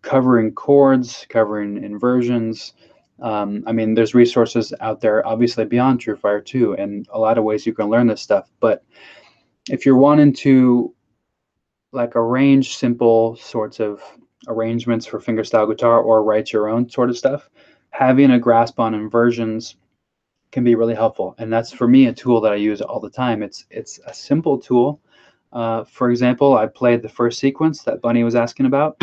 covering chords, covering inversions. I mean, there's resources out there, obviously, beyond True Fire too, and a lot of ways you can learn this stuff. But if you're wanting to like arrange simple sorts of arrangements for fingerstyle guitar or write your own sort of stuff, having a grasp on inversions can be really helpful. And that's, for me, a tool that I use all the time. It's a simple tool. For example, I played the first sequence that Bunny was asking about.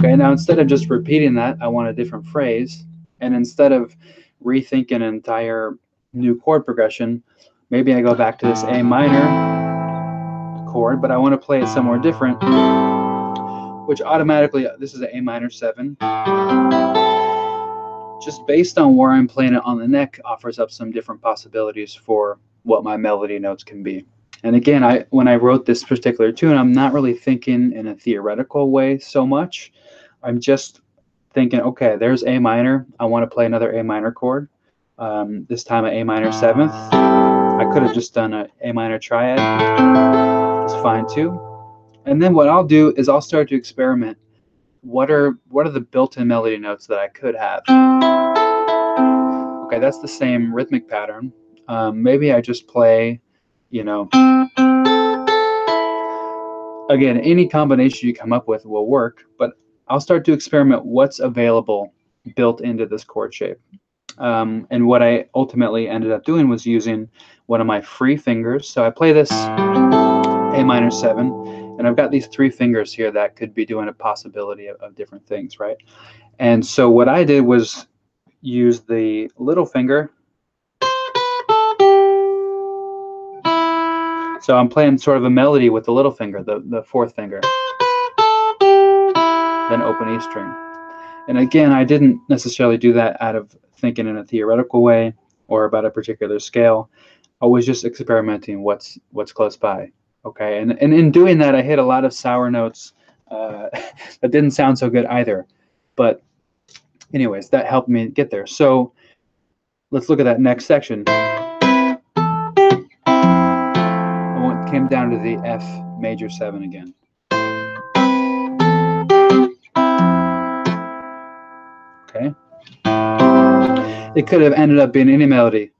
Okay, now instead of just repeating that, I want a different phrase. And instead of rethinking an entire new chord progression, maybe I go back to this A minor chord, but I want to play it somewhere different, which automatically, this is an A minor 7. Just based on where I'm playing it on the neck, offers up some different possibilities for what my melody notes can be. And again, when I wrote this particular tune, I'm not really thinking in a theoretical way so much. I'm just thinking, okay, there's A minor. I want to play another A minor chord. This time an A minor 7th. I could have just done an A minor triad. It's fine too. And then what I'll do is I'll start to experiment. What are the built-in melody notes that I could have? Okay, that's the same rhythmic pattern. Maybe I just play, you know, again, any combination you come up with will work, but I'll start to experiment what's available built into this chord shape. And what I ultimately ended up doing was using one of my free fingers. So I play this A minor 7. And I've got these 3 fingers here that could be doing a possibility of different things, right? And so what I did was use the little finger. So I'm playing sort of a melody with the little finger, the 4th finger. Then open E string. And again, I didn't necessarily do that out of thinking in a theoretical way or about a particular scale. I was just experimenting what's close by. Okay, and in doing that, I hit a lot of sour notes that didn't sound so good either. But anyways, that helped me get there. So let's look at that next section. I came down to the F major 7 again. Okay. It could have ended up being any melody.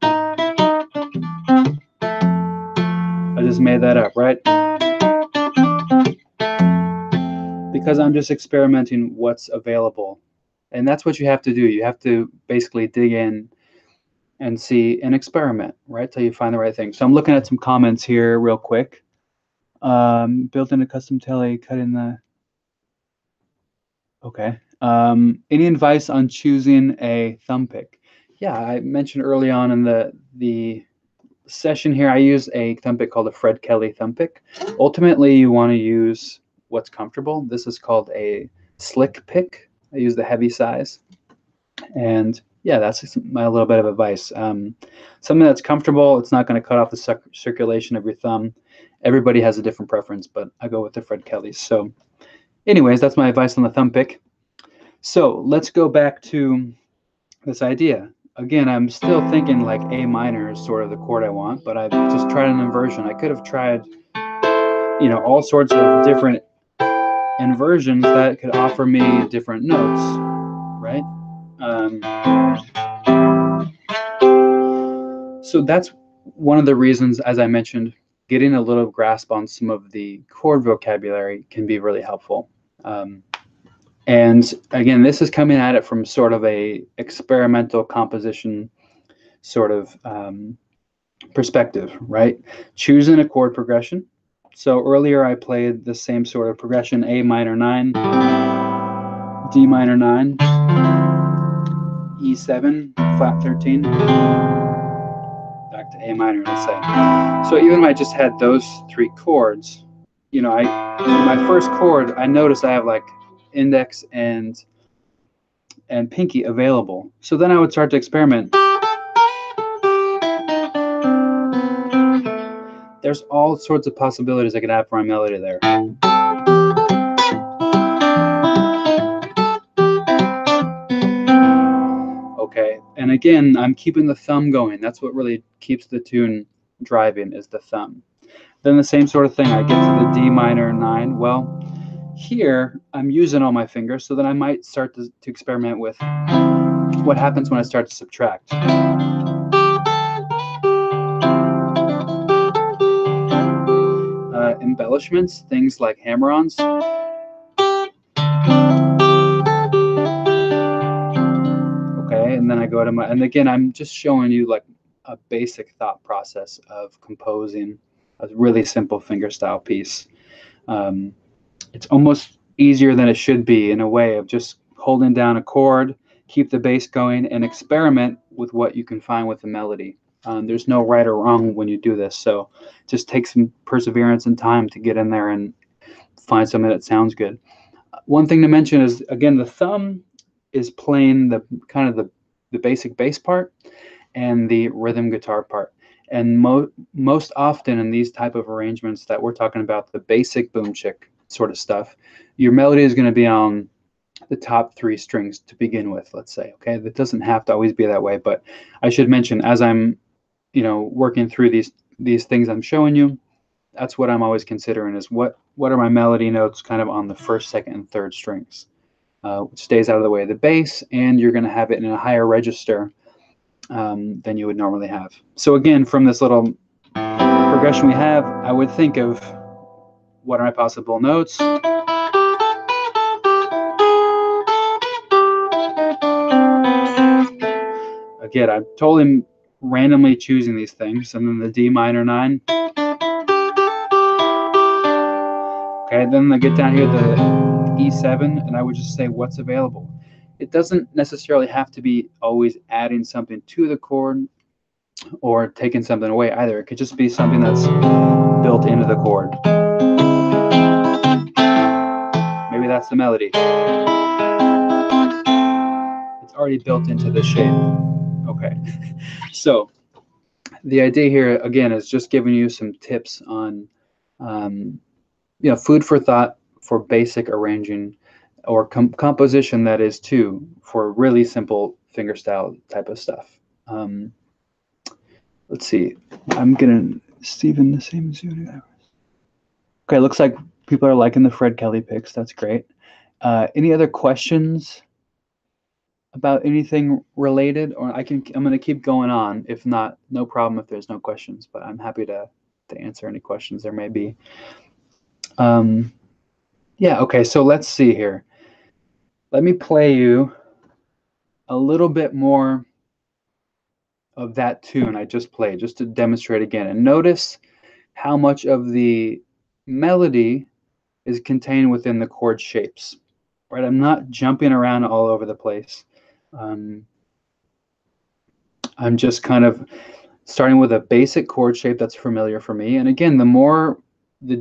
Just made that up, right? Because I'm just experimenting what's available. And that's what you have to do. You have to basically dig in and see and experiment, right? Till you find the right thing. So I'm looking at some comments here real quick. Built in a custom tele, cut in the... Okay. Any advice on choosing a thumb pick? Yeah, I mentioned early on in the session here, I use a thumb pick called a Fred Kelly thumb pick. Ultimately, you want to use what's comfortable. This is called a slick pick. I use the heavy size. And yeah, that's my little bit of advice. Something that's comfortable, it's not going to cut off the circulation of your thumb. Everybody has a different preference, but I go with the Fred Kelly. So anyways, that's my advice on the thumb pick. So let's go back to this idea. Again, I'm still thinking like A minor is sort of the chord I want, but I've just tried an inversion. I could have tried, you know, all sorts of different inversions that could offer me different notes, right? So that's one of the reasons, as I mentioned, getting a little grasp on some of the chord vocabulary can be really helpful. And again, this is coming at it from sort of a experimental composition sort of perspective, right? Choosing a chord progression. So earlier I played the same sort of progression, A minor 9, D minor 9, E7, flat 13, back to A minor, let's say. So even if I just had those three chords, you know, my first chord, I noticed I have like index and pinky available. So then I would start to experiment. There's all sorts of possibilities I could have for my melody there. Okay, and again, I'm keeping the thumb going. That's what really keeps the tune driving, is the thumb. Then the same sort of thing, I get to the D minor 9. Well, here, I'm using all my fingers, so then I might start to experiment with what happens when I start to subtract. Embellishments, things like hammer-ons. Okay, and then I go to my, and again, I'm just showing you like a basic thought process of composing a really simple fingerstyle piece. It's almost easier than it should be in a way of just holding down a chord, keep the bass going, and experiment with what you can find with the melody. There's no right or wrong when you do this, so just take some perseverance and time to get in there and find something that sounds good. One thing to mention is, again, the thumb is playing the kind of the basic bass part and the rhythm guitar part. And most often in these type of arrangements that we're talking about, the basic boom chick sort of stuff, your melody is going to be on the top three strings to begin with, let's say. Okay, that doesn't have to always be that way, but I should mention, as I'm, you know, working through these things I'm showing you, that's what I'm always considering, is what are my melody notes kind of on the first, second, and third strings, which stays out of the way of the bass, and you're going to have it in a higher register than you would normally have. So again, from this little progression we have, I would think of what are my possible notes. Again, I'm totally randomly choosing these things. And then the D minor 9. Okay, then I get down here to the E7, and I would just say what's available. It doesn't necessarily have to be always adding something to the chord or taking something away either. It could just be something that's built into the chord. Maybe that's the melody. It's already built into the shape. Okay. So the idea here, again, is just giving you some tips on, you know, food for thought for basic arranging or composition, that is, too, for really simple fingerstyle type of stuff. Let's see. I'm going to, Stephen, the same as you. Okay, looks like people are liking the Fred Kelly picks. That's great. Any other questions about anything related? Or I'm going to keep going on. If not, no problem if there's no questions, but I'm happy to answer any questions there may be. Yeah, okay, so let's see here. Let me play you a little bit more of that tune I just played, just to demonstrate again. And notice how much of the melody is contained within the chord shapes, right? I'm not jumping around all over the place. I'm just kind of starting with a basic chord shape that's familiar for me. And again, the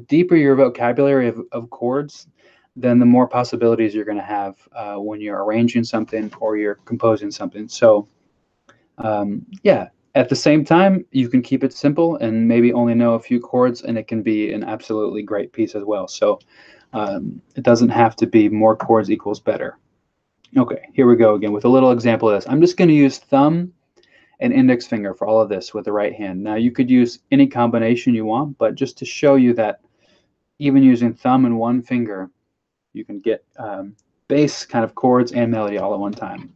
deeper your vocabulary of chords, then the more possibilities you're going to have when you're arranging something or you're composing something. So yeah, at the same time, you can keep it simple and maybe only know a few chords, and it can be an absolutely great piece as well. So it doesn't have to be more chords equals better. Okay, here we go again with a little example of this. I'm just going to use thumb and index finger for all of this with the right hand. Now, you could use any combination you want, but just to show you that even using thumb and one finger, you can get bass kind of chords and melody all at one time.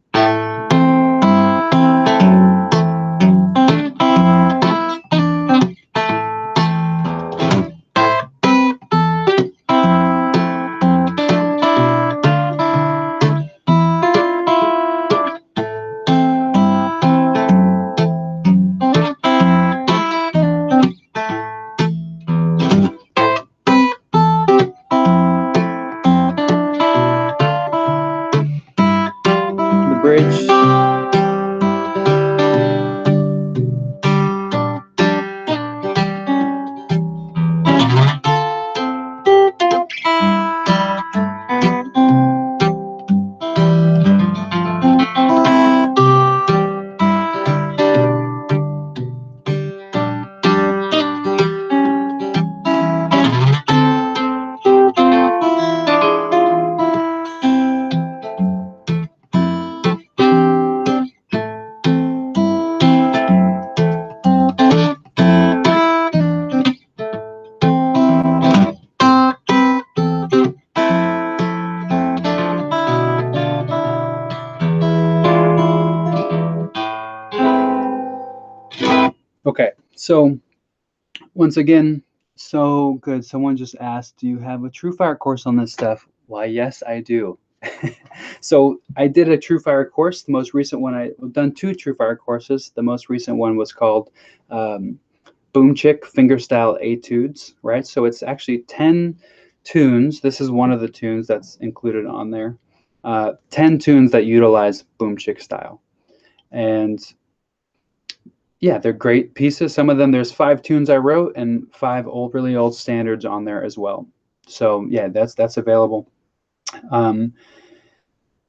So once again, so good. Someone just asked, do you have a True Fire course on this stuff? Why, yes, I do. So I did a True Fire course. The most recent one, I've done two True Fire courses. The most recent one was called Boom Chick Fingerstyle Etudes, right? So it's actually 10 tunes. This is one of the tunes that's included on there. 10 tunes that utilize Boom Chick style. And yeah, they're great pieces. Some of them, there's 5 tunes I wrote and 5 old, really old standards on there as well. So yeah, that's available.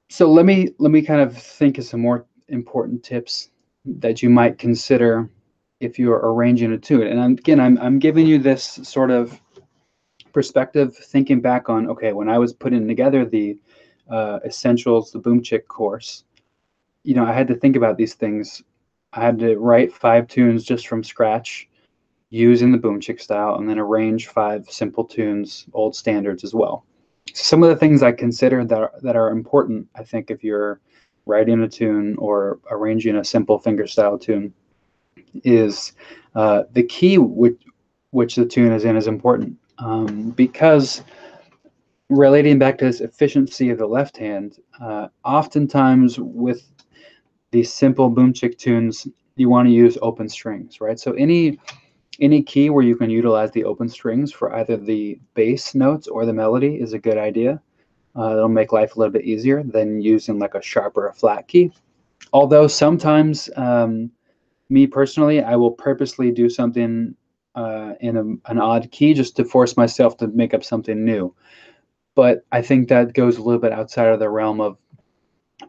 So let me kind of think of some more important tips that you might consider if you are arranging a tune. And again, I'm giving you this sort of perspective, thinking back on, okay, when I was putting together the Essentials, the Boom Chick course, you know, I had to think about these things. I had to write 5 tunes just from scratch using the Boom Chick style and then arrange 5 simple tunes, old standards as well. Some of the things I consider that are important, I think, if you're writing a tune or arranging a simple fingerstyle tune is the key which the tune is in is important. Because relating back to this efficiency of the left hand, oftentimes with these simple Boom Chick tunes, you want to use open strings, right? So any key where you can utilize the open strings for either the bass notes or the melody is a good idea. It'll make life a little bit easier than using like a sharp or a flat key. Although sometimes, me personally, I will purposely do something in an odd key just to force myself to make up something new. But I think that goes a little bit outside of the realm of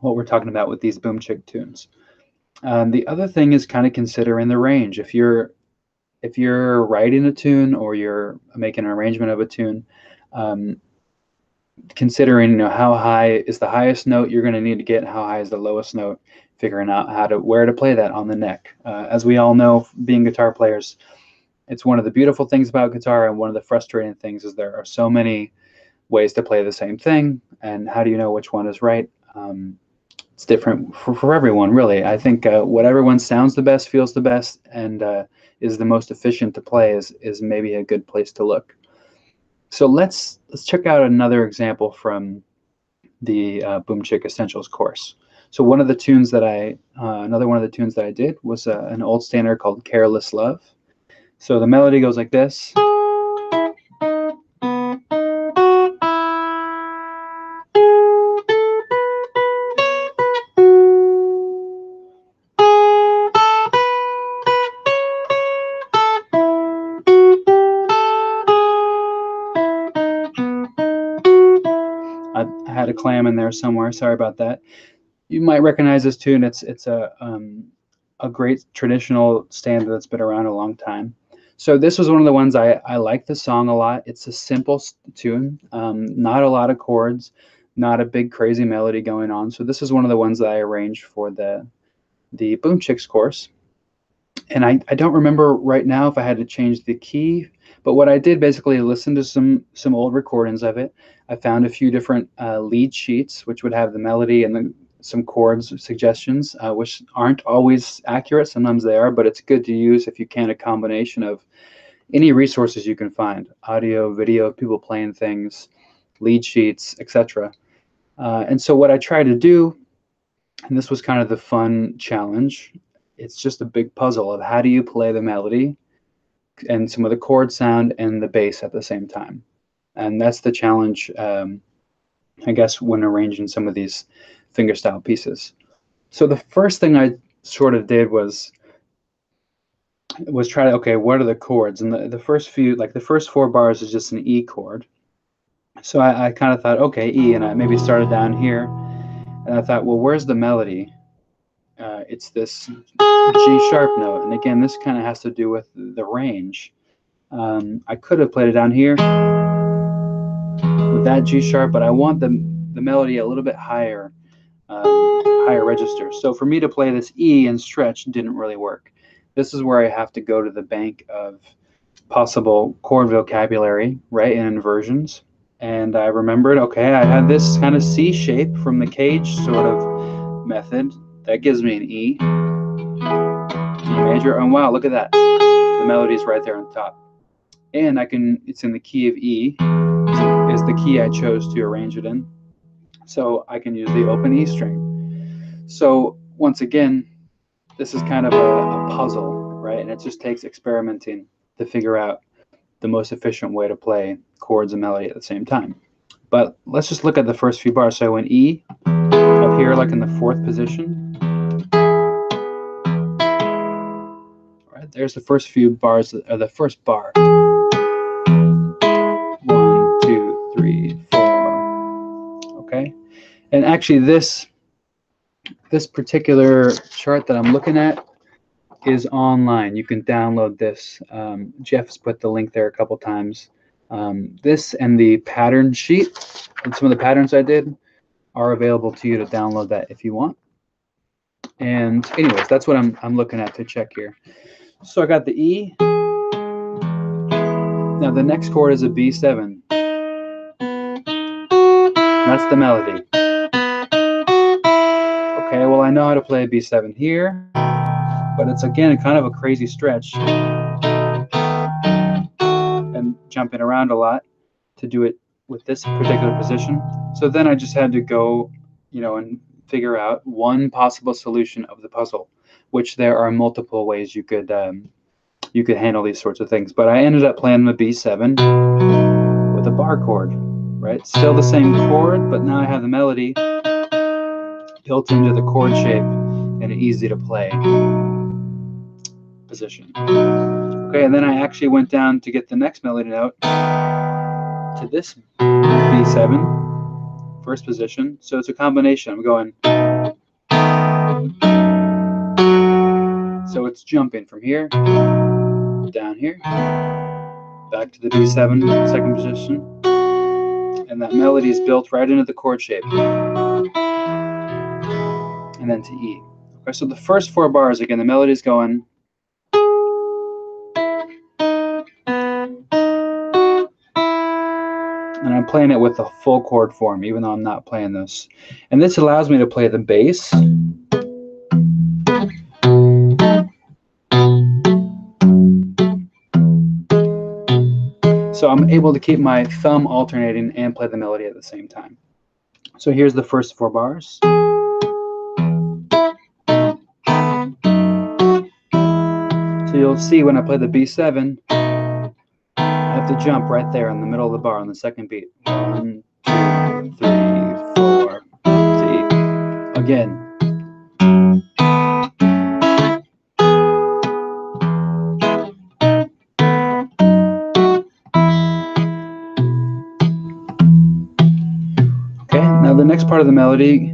what we're talking about with these Boom Chick tunes. The other thing is kind of considering the range. If you're writing a tune or you're making an arrangement of a tune, considering, you know, how high is the highest note you're going to need to get, how high is the lowest note, figuring out where to play that on the neck. As we all know, being guitar players, it's one of the beautiful things about guitar and one of the frustrating things is there are so many ways to play the same thing, and how do you know which one is right? It's different for everyone, really. I think what everyone sounds the best, feels the best, and is the most efficient to play is maybe a good place to look. So let's check out another example from the Boom Chick Essentials course. So one of the tunes that another one of the tunes that I did was an old standard called Careless Love. So the melody goes like this. A clam in there somewhere. Sorry about that. You might recognize this tune. It's a great traditional standard that's been around a long time. So this was one of the ones I like the song a lot. It's a simple tune, not a lot of chords. not a big crazy melody going on. So this is one of the ones that I arranged for the Boom Chicks course. And I don't remember right now if I had to change the key, but what I did basically listen to some old recordings of it. I found a few different lead sheets, which would have the melody and then some chords suggestions, which aren't always accurate. Sometimes they are, but it's good to use if you can a combination of any resources you can find, audio, video, people playing things, lead sheets, etc. And so what I tried to do, and this was kind of the fun challenge, it's just a big puzzle of how do you play the melody and some of the chord sound and the bass at the same time. And that's the challenge, I guess, when arranging some of these fingerstyle pieces. So the first thing I sort of did was try to, okay, what are the chords? And the first few, like the first four bars is just an E chord. So I kind of thought, okay, E, and I maybe started down here. And I thought, well, where's the melody? It's this G-sharp note. And again, this kind of has to do with the range. I could have played it down here with that G-sharp, but I want the melody a little bit higher, higher register. So for me to play this E and stretch didn't really work. This is where I have to go to the bank of possible chord vocabulary, right, and inversions. And I remembered, okay, I had this kind of C shape from the cage sort of method. That gives me an E, E major, and wow, look at that. The melody's right there on the top. And I can, it's in the key of E, is the key I chose to arrange it in. So I can use the open E string. So once again, this is kind of a puzzle, right? And it just takes experimenting to figure out the most efficient way to play chords and melody at the same time. But let's just look at the first few bars. So I went E up here, like in the fourth position. There's the first few bars, or the first bar. 1, 2, 3, 4. Okay, and actually this particular chart that I'm looking at is online. You can download this. Jeff's put the link there a couple times. This and the pattern sheet and some of the patterns I did are available to you to download that if you want. And anyways, that's what I'm looking at to check here. So I got the E. Now the next chord is a B7. That's the melody. Okay, well I know how to play a B7 here, but it's again kind of a crazy stretch and jumping around a lot to do it with this particular position. So then I just had to go, you know, and figure out one possible solution of the puzzle, which there are multiple ways you could handle these sorts of things. But I ended up playing the B7 with a bar chord, right? Still the same chord, but now I have the melody built into the chord shape in an easy to play position. Okay, and then I actually went down to get the next melody note to this B7, first position. So it's a combination. I'm going. So it's jumping from here, down here, back to the B7, second position. And that melody is built right into the chord shape. And then to E. Okay, so the first four bars, again, the melody is going. And I'm playing it with a full chord form, even though I'm not playing this. And this allows me to play the bass. So I'm able to keep my thumb alternating and play the melody at the same time. So here's the first four bars. So you'll see when I play the B7, I have to jump right there in the middle of the bar on the second beat. 1, 2, 3, 4. To E. Again. The next part of the melody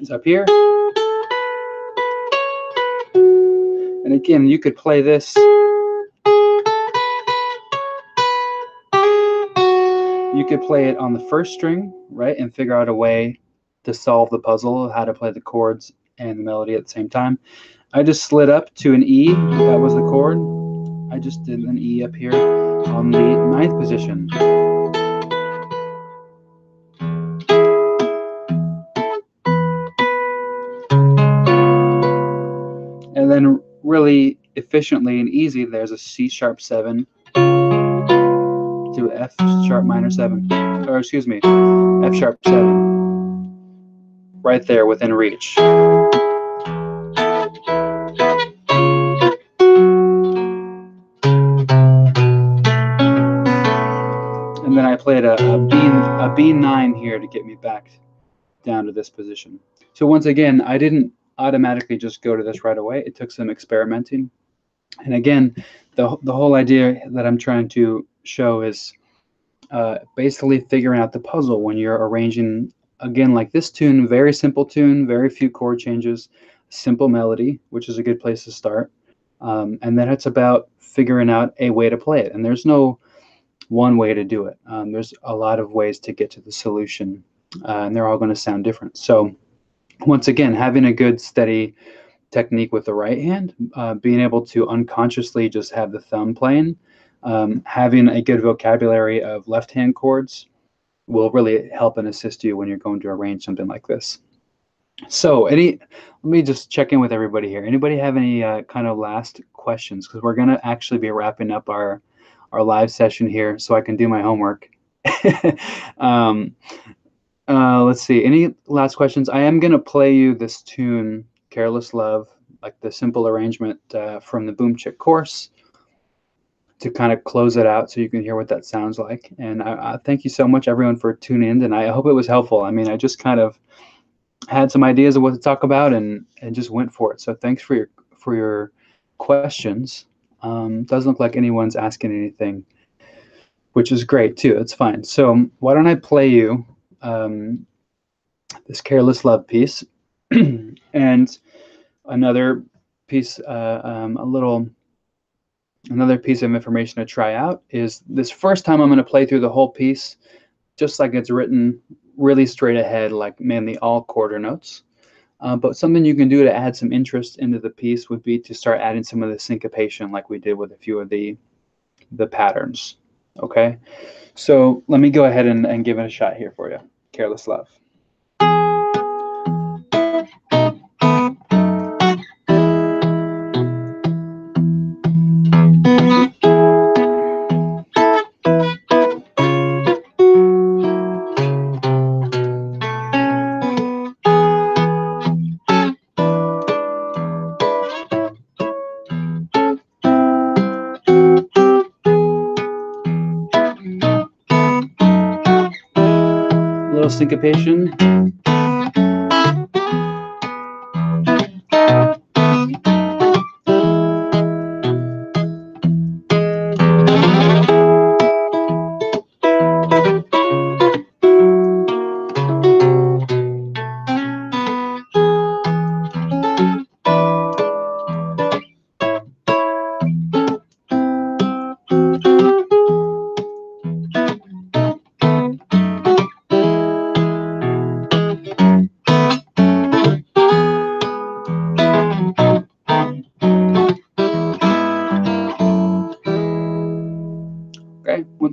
is up here, and again you could play this you could play it on the first string, right, and figure out a way to solve the puzzle of how to play the chords and the melody at the same time. I just slid up to an E. That was the chord. I just did an E up here on the 9th position. And then really efficiently and easy, there's a C♯7 to F♯-7, or excuse me, F♯7, right there within reach. And then I played a B9 here to get me back down to this position. So once again, I didn't automatically just go to this right away. It took some experimenting. And again, the whole idea that I'm trying to show is basically figuring out the puzzle when you're arranging, again, like this tune, very simple tune, very few chord changes, simple melody, which is a good place to start. And then it's about figuring out a way to play it. And there's no one way to do it. There's a lot of ways to get to the solution, and they're all going to sound different. So once again, having a good, steady technique with the right hand, being able to unconsciously just have the thumb playing, having a good vocabulary of left-hand chords will really help and assist you when you're going to arrange something like this. So let me just check in with everybody here. Anybody have any kind of last questions? Because we're going to actually be wrapping up our live session here so I can do my homework. Let's see. Any last questions? I am going to play you this tune, Careless Love, like the simple arrangement from the Boom Chick course, to kind of close it out so you can hear what that sounds like. And I thank you so much, everyone, for tuning in. And I hope it was helpful. I mean, I just kind of had some ideas of what to talk about and just went for it. So thanks for your questions. Doesn't look like anyone's asking anything, which is great, too. It's fine. So why don't I play you this Careless Love piece and another piece, another piece of information to try out is this first time I'm going to play through the whole piece just like it's written, really straight ahead, like mainly all quarter notes. But something you can do to add some interest into the piece would be to start adding some of the syncopation like we did with a few of the patterns. Okay, so let me go ahead and give it a shot here for you. Careless Love. Syncopation.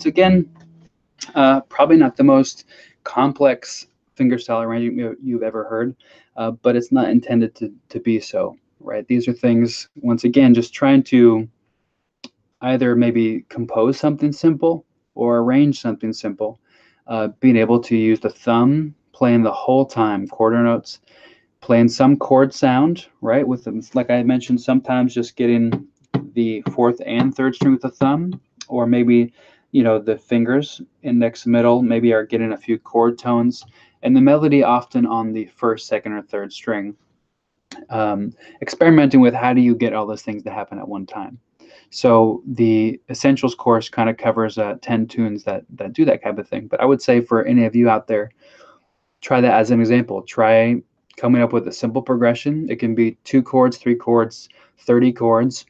Again, probably not the most complex fingerstyle arrangement you've ever heard, but it's not intended to be so, right? These are things, once again, just trying to either maybe compose something simple or arrange something simple, being able to use the thumb, playing the whole time, quarter notes, playing some chord sound, right? With them, like I mentioned, sometimes just getting the 4th and 3rd string with the thumb, or maybe you know, the fingers, index, middle, maybe are getting a few chord tones, and the melody often on the 1st, 2nd, or 3rd string. Experimenting with how do you get all those things to happen at one time. So the Essentials course kind of covers 10 tunes that do that kind of thing. But I would say for any of you out there, try that as an example. Try coming up with a simple progression. It can be 2 chords, 3 chords, 30 chords,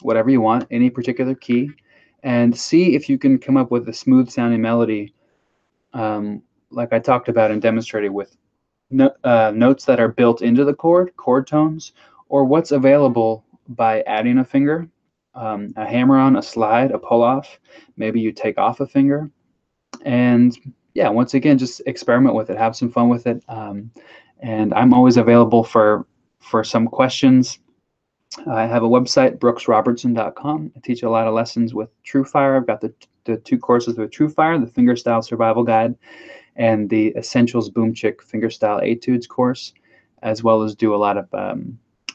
whatever you want, any particular key. And see if you can come up with a smooth sounding melody like I talked about and demonstrated with notes that are built into the chord, chord tones, or what's available by adding a finger, a hammer-on, a slide, a pull-off. Maybe you take off a finger. And yeah, once again, just experiment with it. Have some fun with it. And I'm always available for some questions. I have a website, brooksrobertson.com. I teach a lot of lessons with True Fire. I've got the two courses with True Fire, the Fingerstyle Survival Guide and the Essentials Boom Chick Fingerstyle Etudes course, as well as do a lot of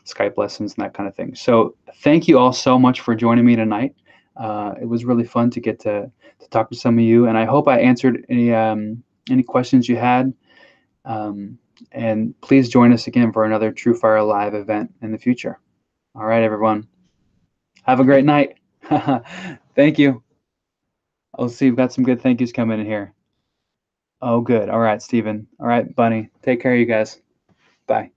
Skype lessons and that kind of thing. So thank you all so much for joining me tonight. It was really fun to get to talk to some of you, and I hope I answered any questions you had. And please join us again for another True Fire Live event in the future. All right, everyone. Have a great night. Thank you. I'll see. We've got some good thank yous coming in here. Oh, good. All right, Stephen. All right, Bunny. Take care, you guys. Bye.